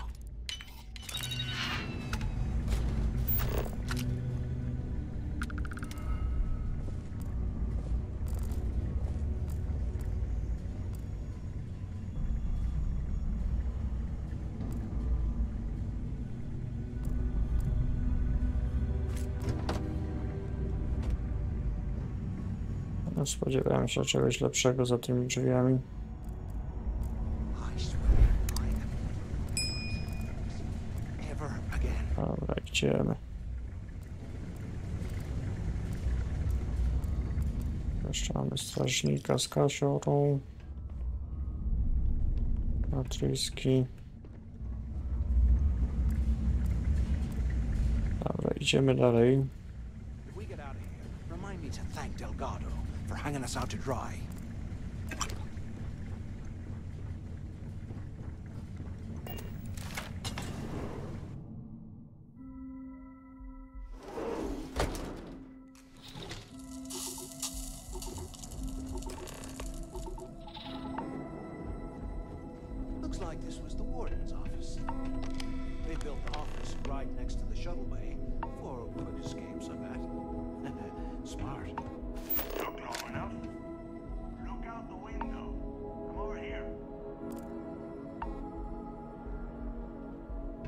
Spodziewałem się czegoś lepszego za tymi drzwiami. Dobra, idziemy. Jeszcze mamy strażnika z kasiorą. Matryski. Dobra, idziemy dalej. Delgado for hanging us out to dry. Looks like this was the warden's office. They built the office right next to the shuttle bay for quick escapes of that. Smart. Took long enough. Look out the window. Come over here.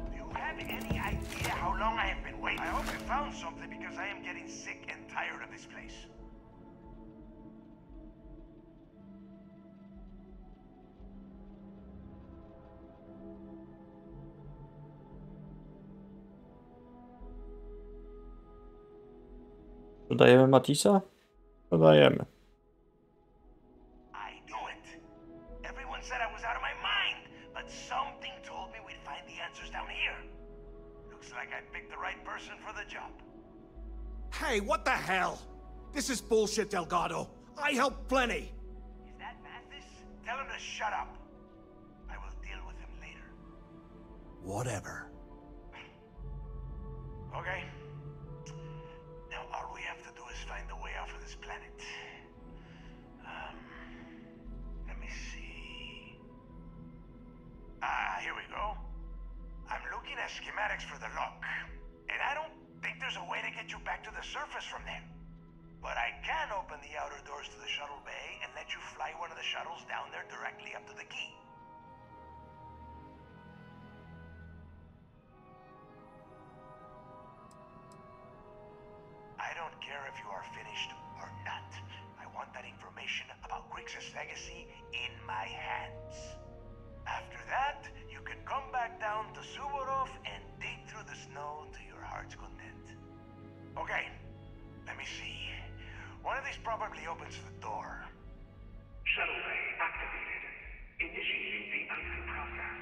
Do you have any idea how long I have been waiting? I hope you found something because I am getting sick and tired of this place. Dodajemy Mathisa? Dodajemy. I knew it. Everyone said I was out of my mind, but something told me we'd find the answers down here. Looks like I picked the right person for the job. Hey, what the hell? This is bullshit, Delgado. I helped plenty. Is that Mathis? Tell him to shut up. I will deal with him later. Whatever. Okay. All we have to do is find a way off of this planet. Let me see. Ah, here we go. I'm looking at schematics for the lock, and I don't think there's a way to get you back to the surface from there. But I can open the outer doors to the shuttle bay and let you fly one of the shuttles down there directly up to the key. care if you are finished or not. I want that information about Kryx's legacy in my hands. After that, you can come back down to Suvorov and dig through the snow to your heart's content. Okay, let me see. One of these probably opens the door. Shuttle bay activated. Initiating the exit process.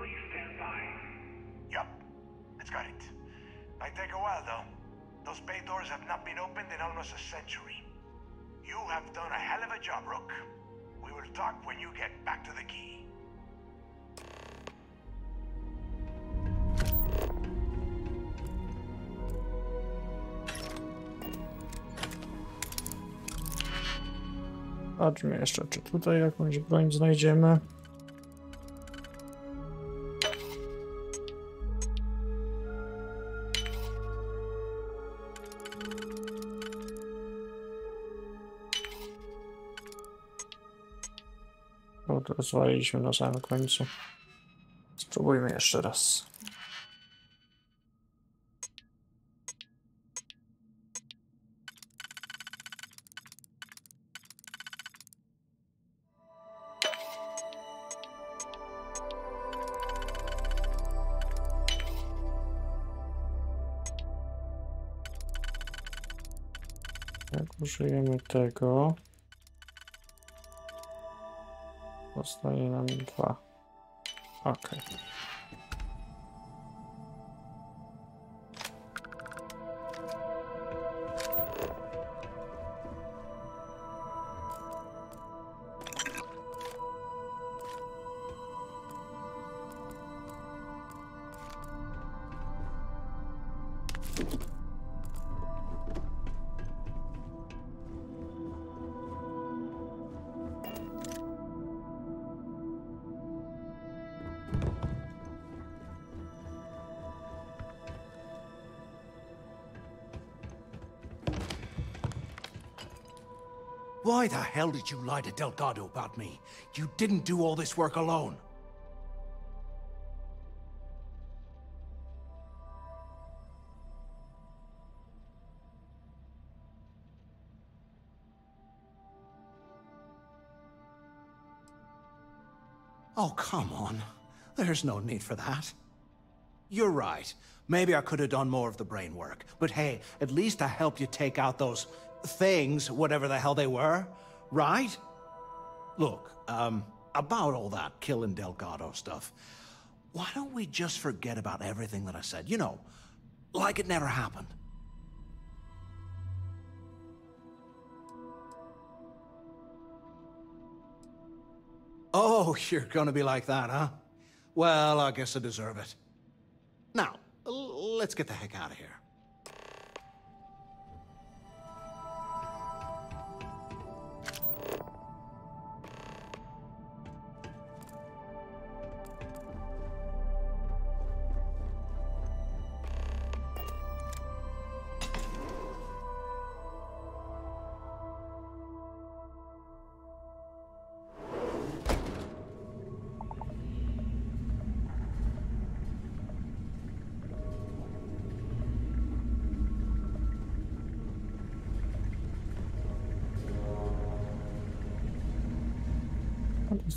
Please stand by. Yup, it's got it. Might take a while though. Those bay doors have not been opened in almost a century. You have done a hell of a job, Rook. We will talk when you get back to the key. Patrzmy jeszcze, czy tutaj jakąś broń znajdziemy. Rozwaliliśmy na samym końcu. Spróbujmy jeszcze raz. Jak użyjemy tego? Zostaje nam 2. Ok. Why the hell did you lie to Delgado about me? You didn't do all this work alone. Oh, come on. There's no need for that. You're right. Maybe I could have done more of the brain work. But hey, at least I helped you take out those things, whatever the hell they were, right? Look, about all that killing Delgado stuff, why don't we just forget about everything that I said? You know, like it never happened. Oh, you're gonna be like that, huh? Well, I guess I deserve it. Now, let's get the heck out of here.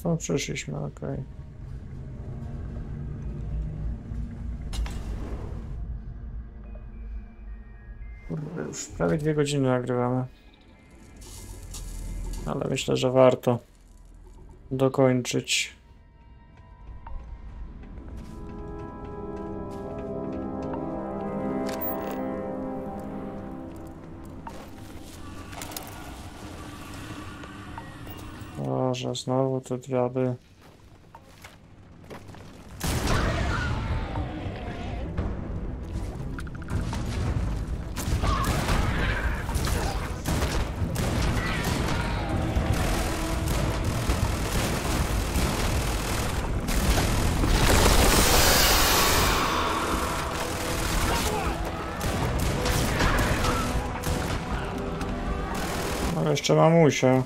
No, przeszliśmy, okej. Okay. Kurde, już prawie 2 godziny nagrywamy. Ale myślę, że warto dokończyć. Że znowu te diaby. No, jeszcze mamusia.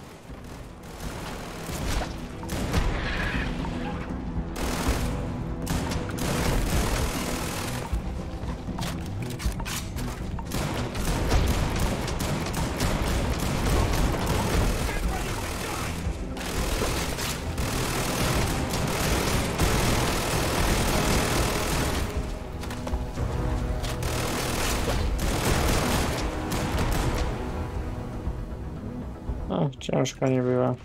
Ciężka nie była.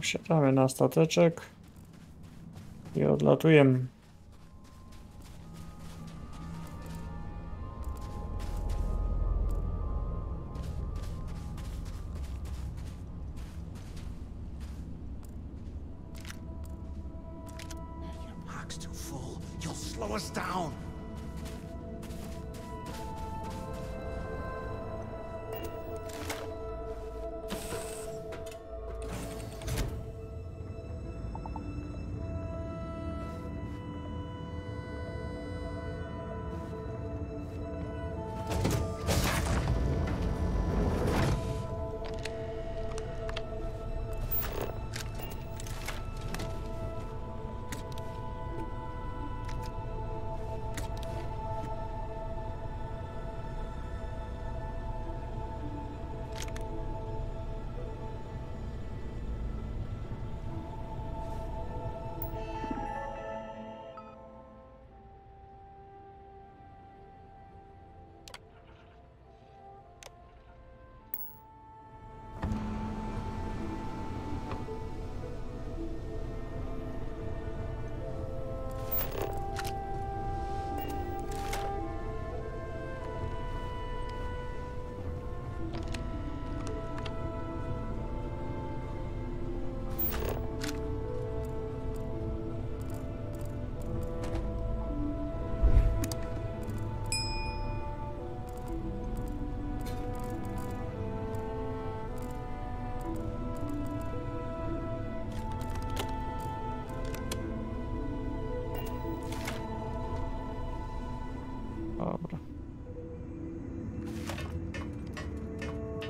Siadamy na stateczek i odlatujemy.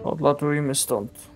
Odlatujmy stąd.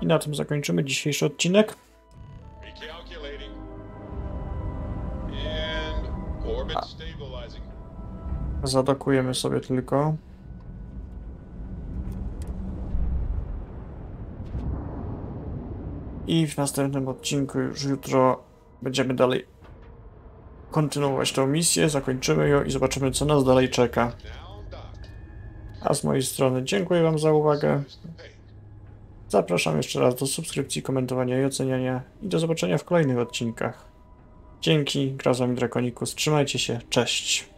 I na tym zakończymy dzisiejszy odcinek. Zadokujemy sobie tylko. I w następnym odcinku już jutro będziemy dalej kontynuować tę misję, zakończymy ją i zobaczymy, co nas dalej czeka. A z mojej strony dziękuję wam za uwagę. Zapraszam jeszcze raz do subskrypcji, komentowania i oceniania i do zobaczenia w kolejnych odcinkach. Dzięki, gra z wami Draconikus, trzymajcie się, cześć!